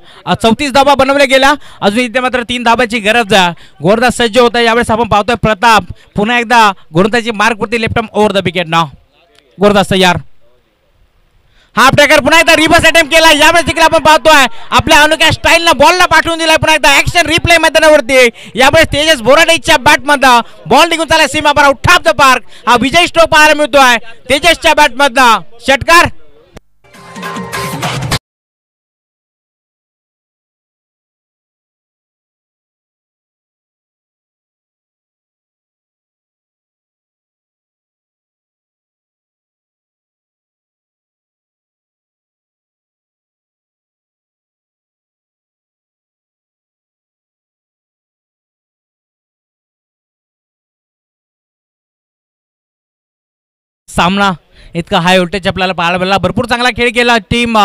34 धाबा बनवल्या गेल्या, अजून इथे मात्र 3 धाबांची गरज आहे। गोलंदाज सज्ज होता, यावेळेस आपण पाहतोय प्रताप पुन्हा एकदा गोलंदाजी मार्कवरती left arm over the wicket, नाव गोलंदाज तयार, हाफ ट्रॅकर पुन्हा एकदा रिव्हर्स अटेम्प्ट केला, यावेळेस देखील आपण पाहतोय आपल्या अनुक्या स्टाईलला बॉलला पाठवून दिलाय, पुन्हा एकदा ऍक्शन रिप्ले मैदानावरती, यावेळेस तेजस बोराडेच्या बॅटमधला बॉल निघून चालला सीमा पार आउट ऑफ द पार्क, हा विजय स्ट्रोक पाहायला मिळतोय तेजसच्या बॅटमधला षटकार। सामना इतका हाय व्होल्टेज आपल्याला पाहायला मिळाला, भरपूर चांगला खेळ केला टीम